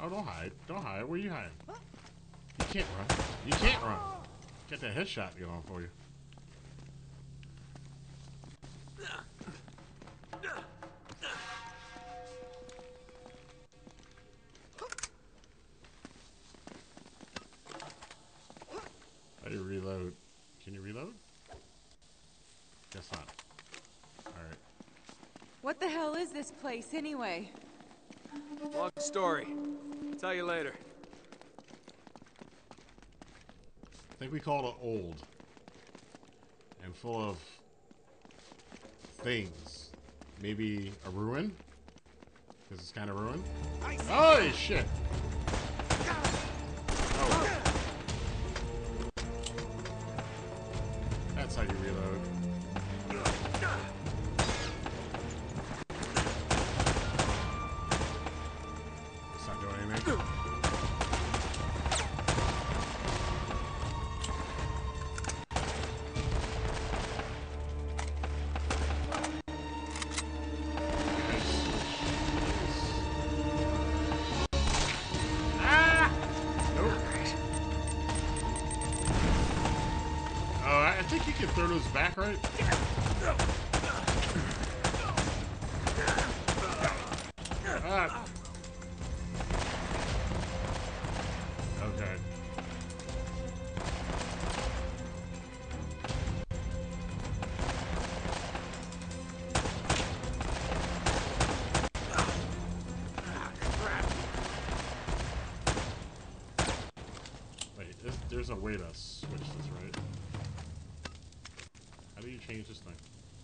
Oh, don't hide. Don't hide. Where are you hiding? You can't run. You can't run. Get that headshot going for you. This place anyway. Long story. I'll tell you later. I think we called it old and full of things. Maybe a ruin? Because it's kind of ruined. Holy shit! Oh. That's how you reload. Throw those back, right? Ah. Okay. Wait, this, there's a way to switch this, right? You change this thing.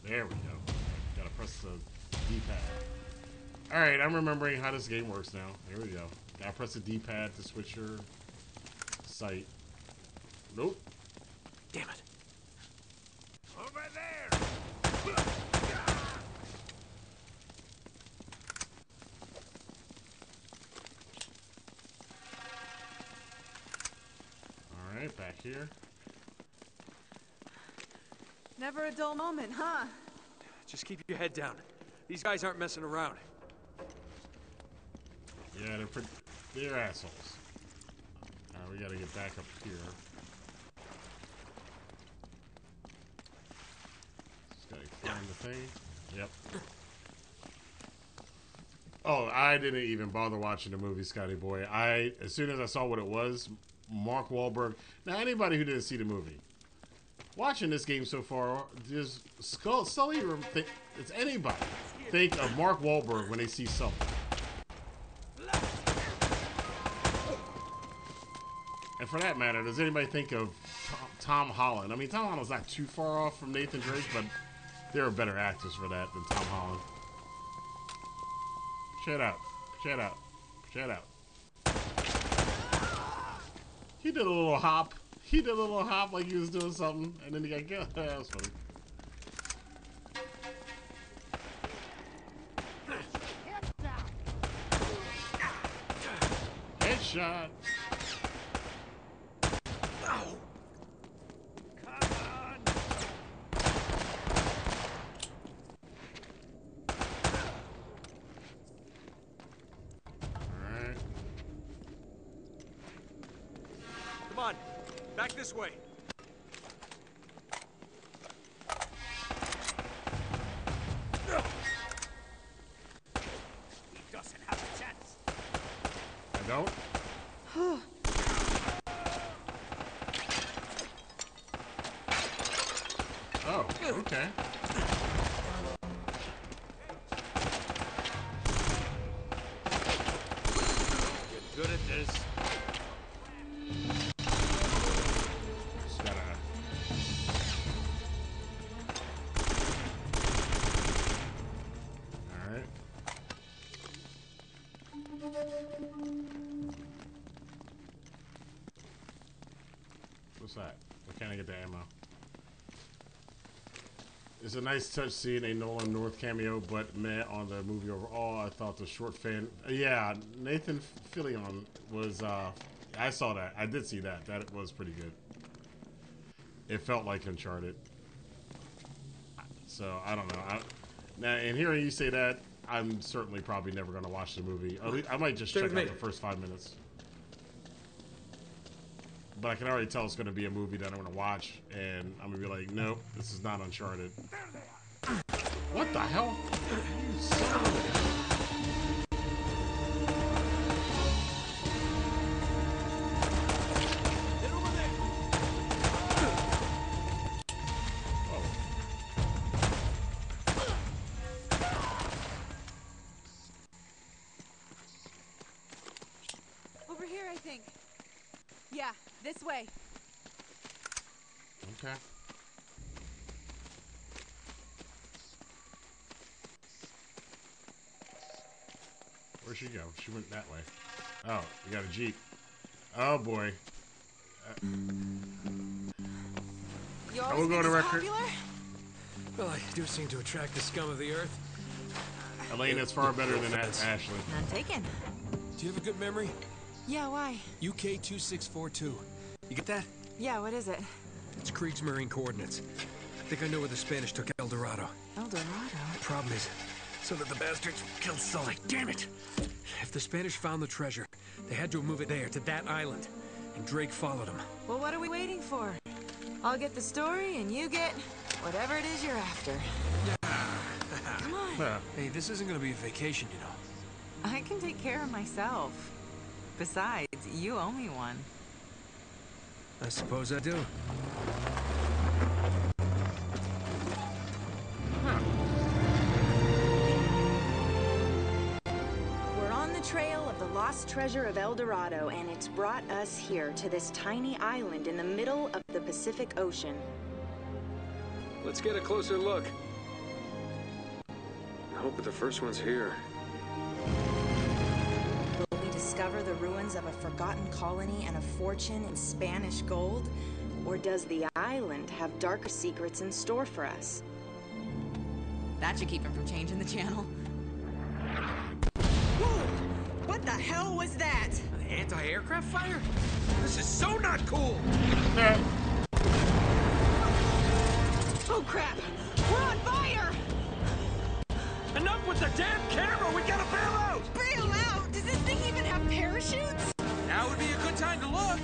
There we go. Gotta press the D-pad. Alright, I'm remembering how this game works now. Here we go. Now press the D-pad to switch your sight. Nope. Damn it. Over there! Alright, back here. Never a dull moment, huh? Just keep your head down. These guys aren't messing around. Yeah, they're pretty, they're assholes. All right, we gotta get back up here. Just gotta find the thing. Yep. Oh, I didn't even bother watching the movie, Scotty Boy. I as soon as I saw what it was, Mark Wahlberg. Now, anybody who didn't see the movie. Watching this game so far, does Sully or th it's anybody think of Mark Wahlberg when they see Sully? And for that matter, does anybody think of Tom, Tom Holland? I mean, Tom Holland's not too far off from Nathan Drake, but there are better actors for that than Tom Holland. Shut up. Shut up. Shut up. He did a little hop. He did a little hop like he was doing something, and then he got killed. That was funny. shot. Ow. Come on. All right. Come on. Back this way. It's a nice touch seeing a Nolan North cameo, but meh on the movie overall. I thought the short fan... Yeah, Nathan Fillion was... Uh, I saw that. I did see that. That was pretty good. It felt like Uncharted. So, I don't know. I, now, in hearing you say that, I'm certainly probably never going to watch the movie. At least, I might just check out the first five minutes. But I can already tell it's going to be a movie that I'm going to watch, and I'm going to be like, nope, this is not Uncharted. What the hell? You son of a... Over here, I think. Yeah, this way. Okay. Where'd she go? She went that way. Oh, we got a Jeep. Oh, boy. Uh, you always think it's popular? Well, I do seem to attract the scum of the earth. Elena's far better than Ashley. Not taken. Do you have a good memory? Yeah, why? U K two six four two. You get that? Yeah, what is it? It's Kriegsmarine coordinates. I think I know where the Spanish took El Dorado. El Dorado? The problem is, some of the bastards killed Sully. Damn it! If the Spanish found the treasure, they had to move it there, to that island. And Drake followed him. Well, what are we waiting for? I'll get the story, and you get whatever it is you're after. Come on. Hey, this isn't going to be a vacation, you know. I can take care of myself. Besides, you owe me one. I suppose I do. Huh. We're on the trail of the lost treasure of El Dorado, and it's brought us here to this tiny island in the middle of the Pacific Ocean. Let's get a closer look. I hope that the first one's here. Discover the ruins of a forgotten colony and a fortune in Spanish gold? Or does the island have darker secrets in store for us? That should keep him from changing the channel. Whoa! What the hell was that? An anti-aircraft fire? This is so not cool! Oh crap! We're on fire! Enough with the damn camera! We gotta bail out! Bail out? Does this thing even have parachutes? Now would be a good time to look.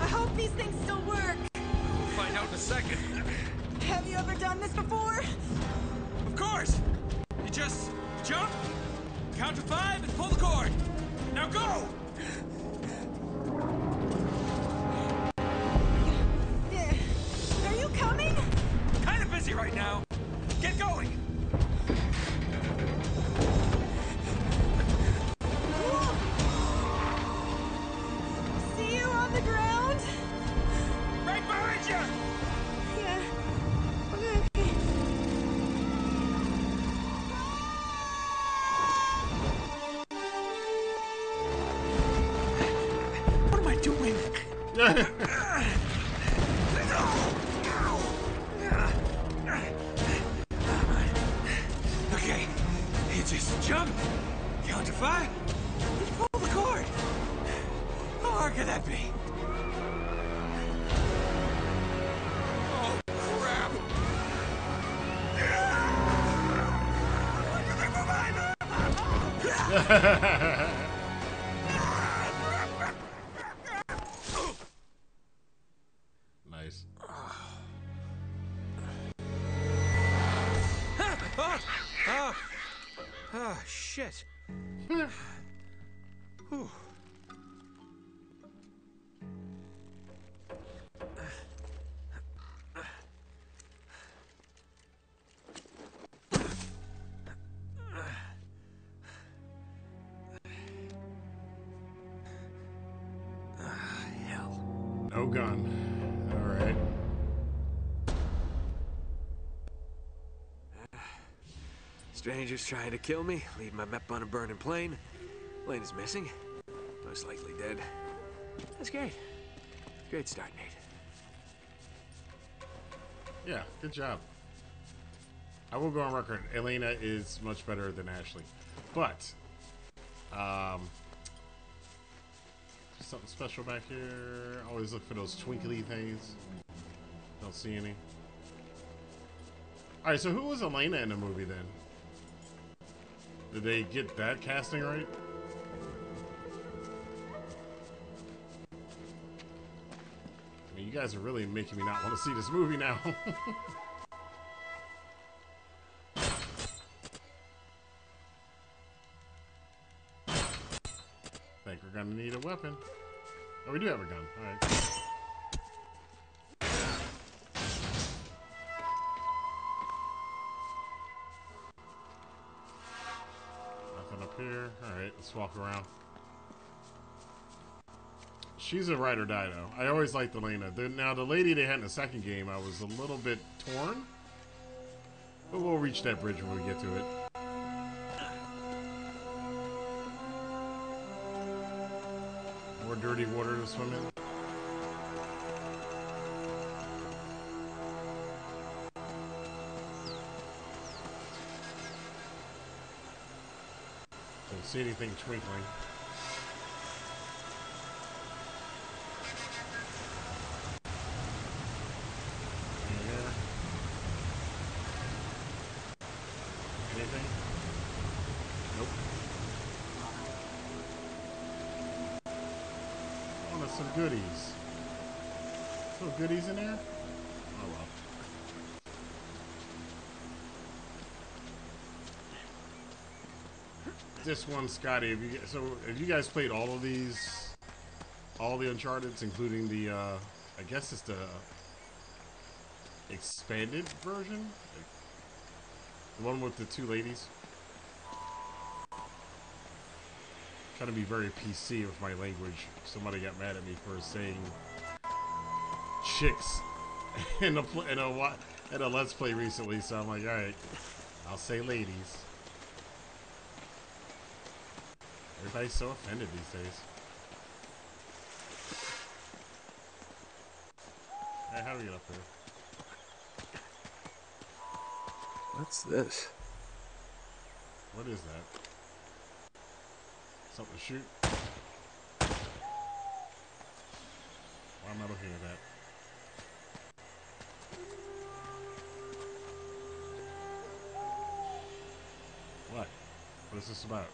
I hope these things still work. We'll find out in a second. Have you ever done this before? Of course. You just jump, count to five, and pull the cord. Now go! Right now. Get going! Whoa. See you on the ground? Right behind you! Yeah. Okay, okay. What am I doing? Nice. Ah, ah, ah, shit. Whew. Strangers trying to kill me, leave my map on a burning plane. Plane is missing, most likely dead. That's great. Great start, Nate. Yeah, good job. I will go on record. Elena is much better than Ashley. But, um, something special back here. Always look for those twinkly things. Don't see any. Alright, so who was Elena in the movie then? Did they get that casting right? I mean, you guys are really making me not want to see this movie now. I think we're gonna need a weapon. Oh, we do have a gun. All right. Alright, let's walk around. She's a ride or die, though. I always liked Elena. The, now, the lady they had in the second game, I was a little bit torn. But we'll reach that bridge when we get to it. More dirty water to swim in. See anything twinkling. Here. Anything? Nope. Oh, there's some goodies. Some goodies in there? Oh well. This one, Scotty. If you, so, if you guys played all of these, all the Uncharted's, including the, uh, I guess it's the expanded version, the one with the two ladies. Trying to be very P C with my language. Somebody got mad at me for saying chicks in a in a in a Let's Play recently, so I'm like, all right, I'll say ladies. Everybody's so offended these days. Hey, how do we get up there? What's this? What is that? Something to shoot? Why am I looking at that? What? What is this about?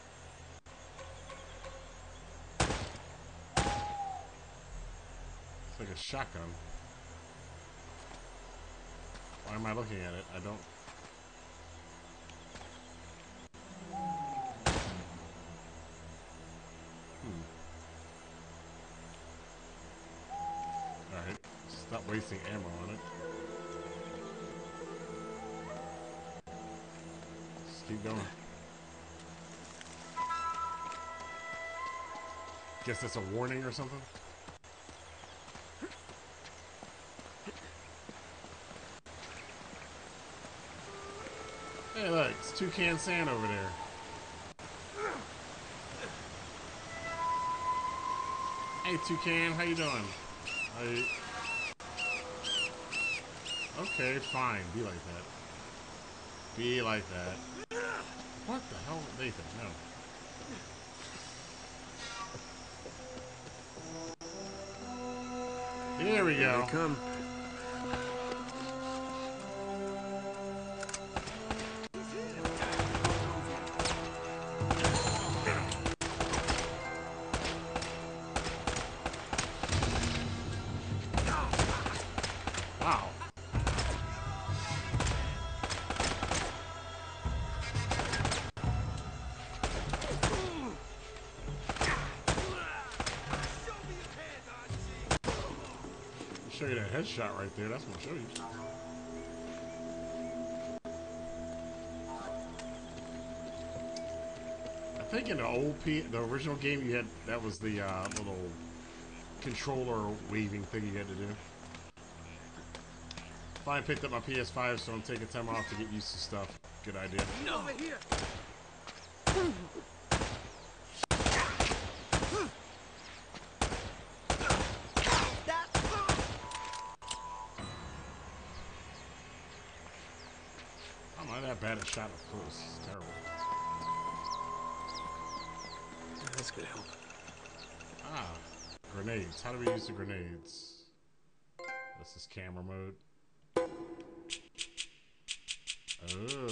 Like a shotgun. Why am I looking at it? I don't. Hmm. Alright. Stop wasting ammo on it. Just keep going. Guess that's a warning or something? Hey look, it's Toucan San over there. Hey Toucan, how you doing? How you... Okay, fine. Be like that. Be like that. What the hell? Nathan, no. There we go. Here they come. Wow. Show you that headshot right there. That's what I'm showing you. I think in the old P, the original game, you had that was the uh, little controller waving thing you had to do. Finally picked up my P S five, so I'm taking time off to get used to stuff. Good idea. No. Over here. I'm not that bad at shot, of course. It's terrible. That's gonna help. Ah, grenades. How do we use the grenades? This is camera mode. Oh,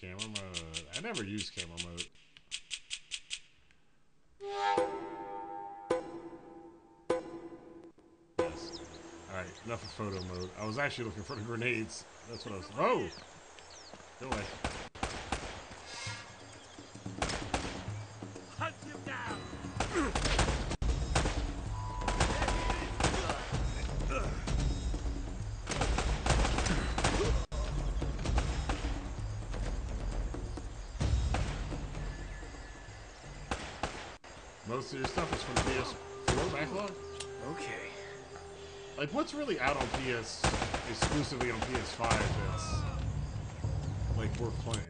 camera mode. I never use camera mode. Yes. Alright, enough of photo mode. I was actually looking for the grenades. That's what I was. Oh! Go away. Most of your stuff is from P S four backlog? Okay. Like, what's really out on P S, exclusively on P S five that's, like, worth playing?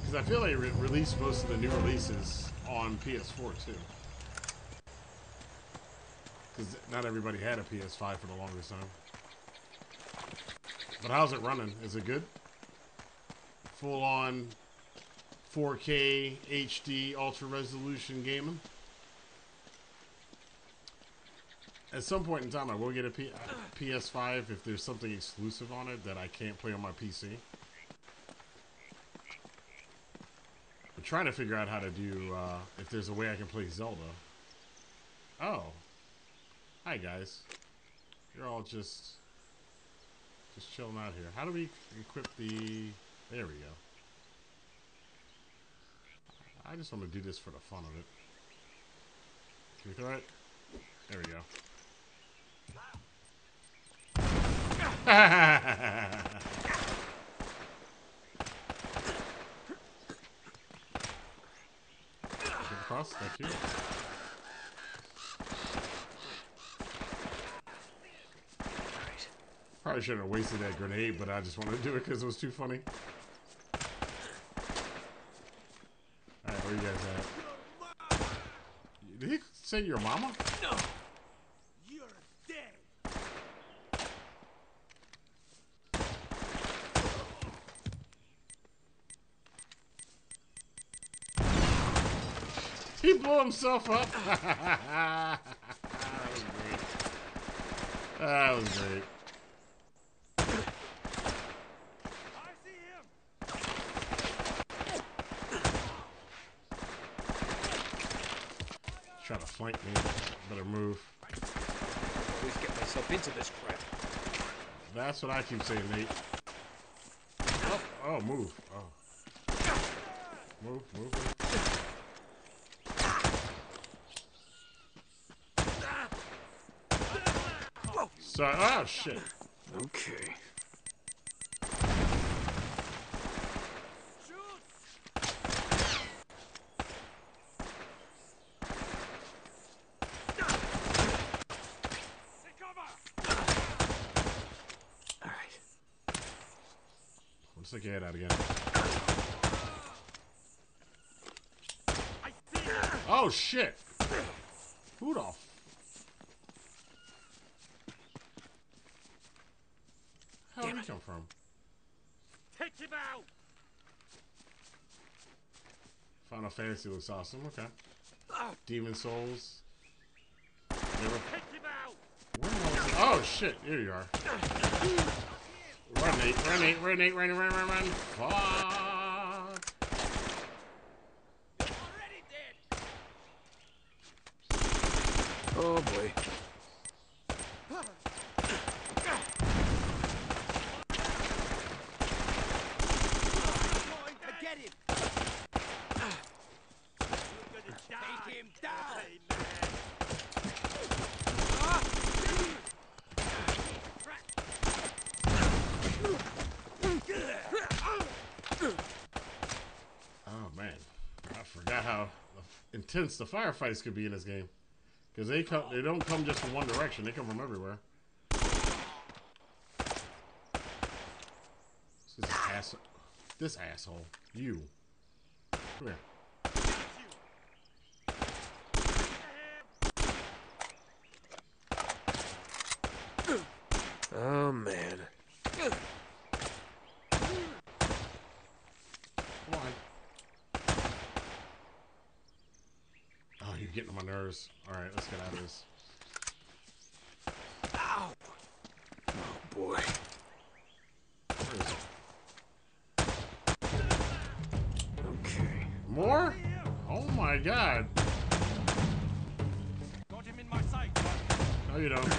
Because I feel they re released most of the new releases on P S four, too. Because not everybody had a P S five for the longest time. But how's it running? Is it good? Full-on four K H D ultra resolution gaming. At some point in time, I will get a P PS5 if there's something exclusive on it that I can't play on my P C. I'm trying to figure out how to do uh, if there's a way I can play Zelda. Oh, hi guys, you're all just just chilling out here. How do we equip the? There we go. I just want to do this for the fun of it. Can we throw it? There we go. Get across, thank you. Probably shouldn't have wasted that grenade, but I just wanted to do it because it was too funny. Where you guys at? Did he say your mama? No. You're dead. He blew himself up. That was great. That was great. Trying to flank me. Better move. I always get myself into this crap. That's what I keep saying, Nate. Oh, oh move. Oh. Move, move, move. Sorry. Oh, shit. Okay. Stick your head out again. Oh shit! Who the f- How did he come from? Take him out. Final Fantasy looks awesome. Okay. Demon Souls. Take him out. Oh shit! Here you are. Run, Nate, run, Nate, run, Nate, run, run, run, run. Fuck. Already dead. Oh boy. intense the firefights could be in this game, because they come they don't come just from one direction. They come from everywhere. This asshole. This asshole. You. Come here. Oh, man. Come on. Oh, you're getting on my nerves. All right, let's get out of this. Ow. Oh, boy. Okay. More? Oh, my God. Got him in my sight. No, you don't.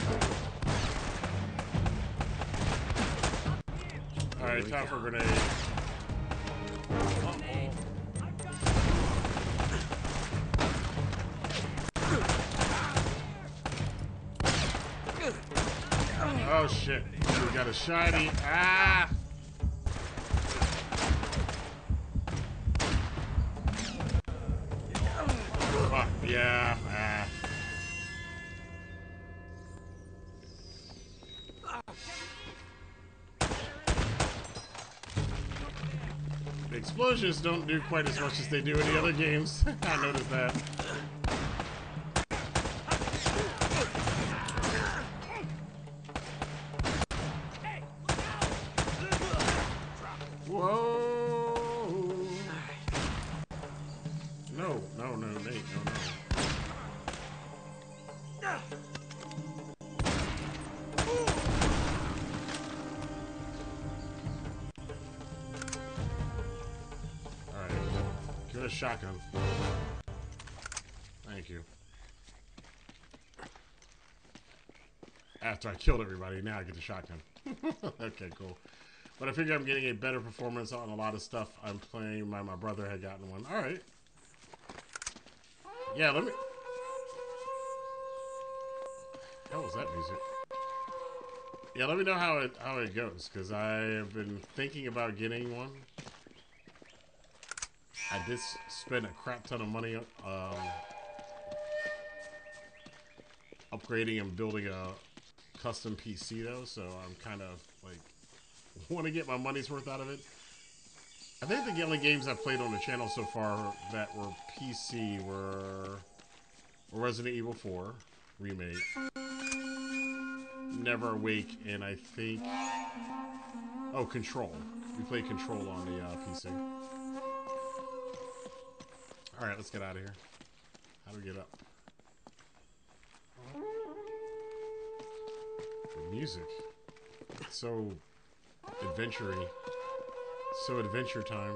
Alright, time for a grenade. Uh-oh. Oh shit. We got a shiny. Ah! Fuck yeah. Ah. Explosions don't do quite as much as they do in the other games. I noticed that. Whoa! No, no, no, Nate, no, no. A shotgun. Thank you. After I killed everybody, now I get the shotgun. Okay, cool. But I figure I'm getting a better performance on a lot of stuff I'm playing. My my brother had gotten one. All right. Yeah, let me. How was that music? Yeah, let me know how it how it goes, because I have been thinking about getting one. I did spend a crap ton of money um, upgrading and building a custom P C though, so I'm kind of like want to get my money's worth out of it. I think the only games I've played on the channel so far that were P C were Resident Evil four Remake, Never Awake, and I think oh Control. We played Control on the uh, P C. All right, let's get out of here. How do we get up? The music. It's so adventure-y. So adventure time.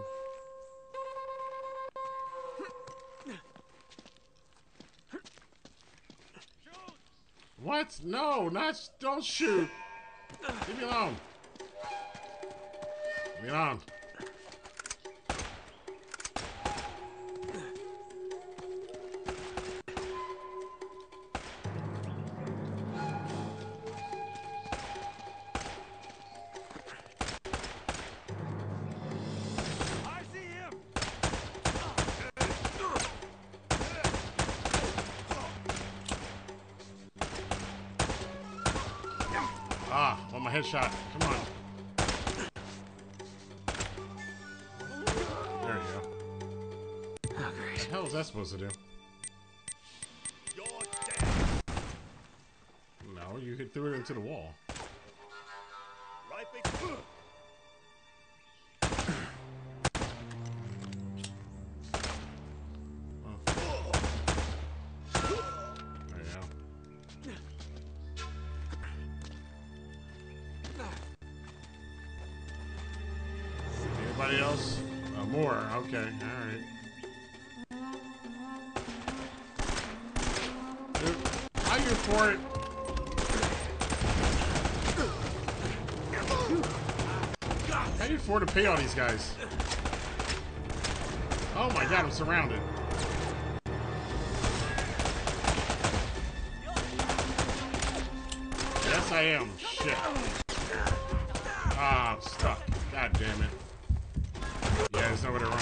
What? No, not, don't shoot. Leave me alone. Leave me alone. Shot. Come on. There you go. Oh, great. What the hell is that supposed to do? You're dead. No, you hit through it into the wall. Right to pay all these guys. Oh my god, I'm surrounded. Yes, I am. Shit. Ah, I'm stuck. God damn it. Yeah, there's nowhere to run.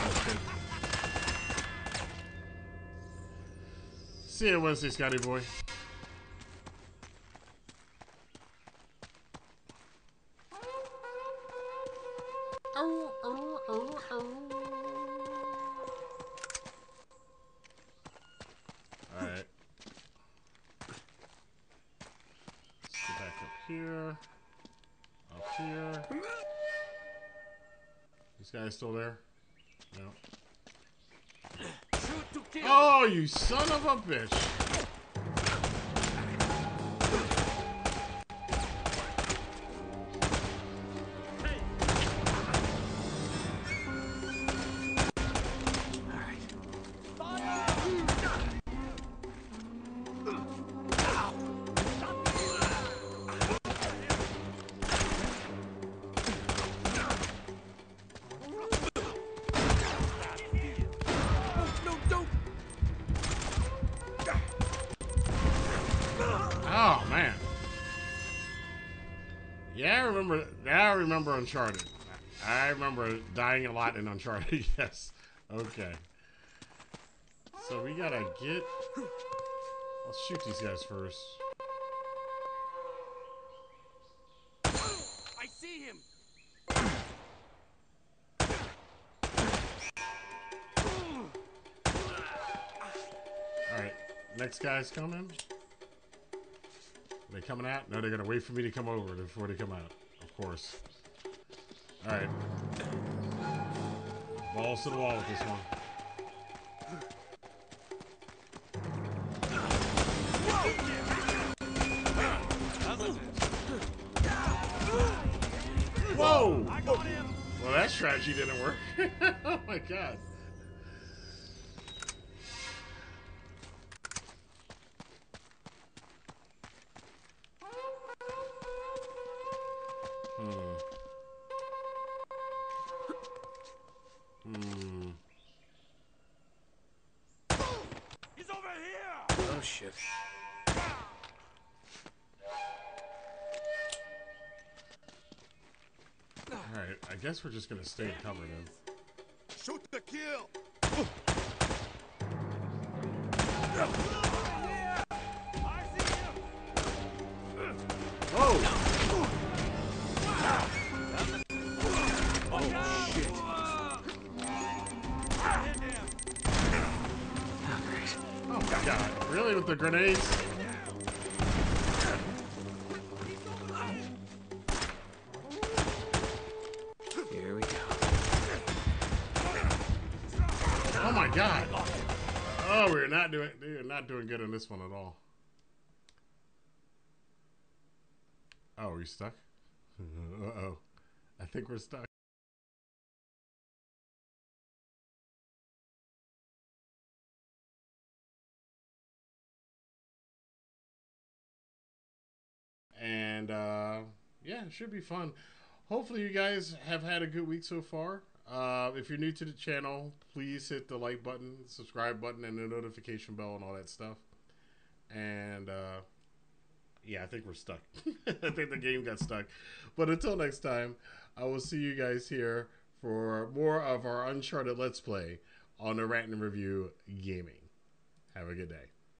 See you Wednesday, Scotty boy. Oh, oh, oh, oh. All right. Let's get back up here. Up here. This guy's still there? No. Oh, you son of a bitch! Hey. All right. Remember Uncharted. I remember dying a lot in Uncharted. Yes. Okay. So we gotta get. Let's shoot these guys first. I see him. All right. Next guy's coming. Are they coming out? No, they're gonna wait for me to come over before they come out. Of course. All right. Balls to the wall with this one. Whoa! I got him. Well, that strategy didn't work. Oh my god. I guess we're just gonna stay in cover then. Shoot the kill. Oh. Yeah. I see him. Oh. Oh, oh shit. Oh, great. Oh my god. Really with the grenades? God! Oh, we're not doing we're not doing good on this one at all. Oh, are you stuck? Uh oh, I think we're stuck. And uh, yeah, it should be fun. Hopefully, you guys have had a good week so far. Uh, if you're new to the channel, please hit the like button, subscribe button, and the notification bell and all that stuff. And, uh, yeah, I think we're stuck. I think the game got stuck. But until next time, I will see you guys here for more of our Uncharted Let's Play on the Rantin Review Gaming. Have a good day.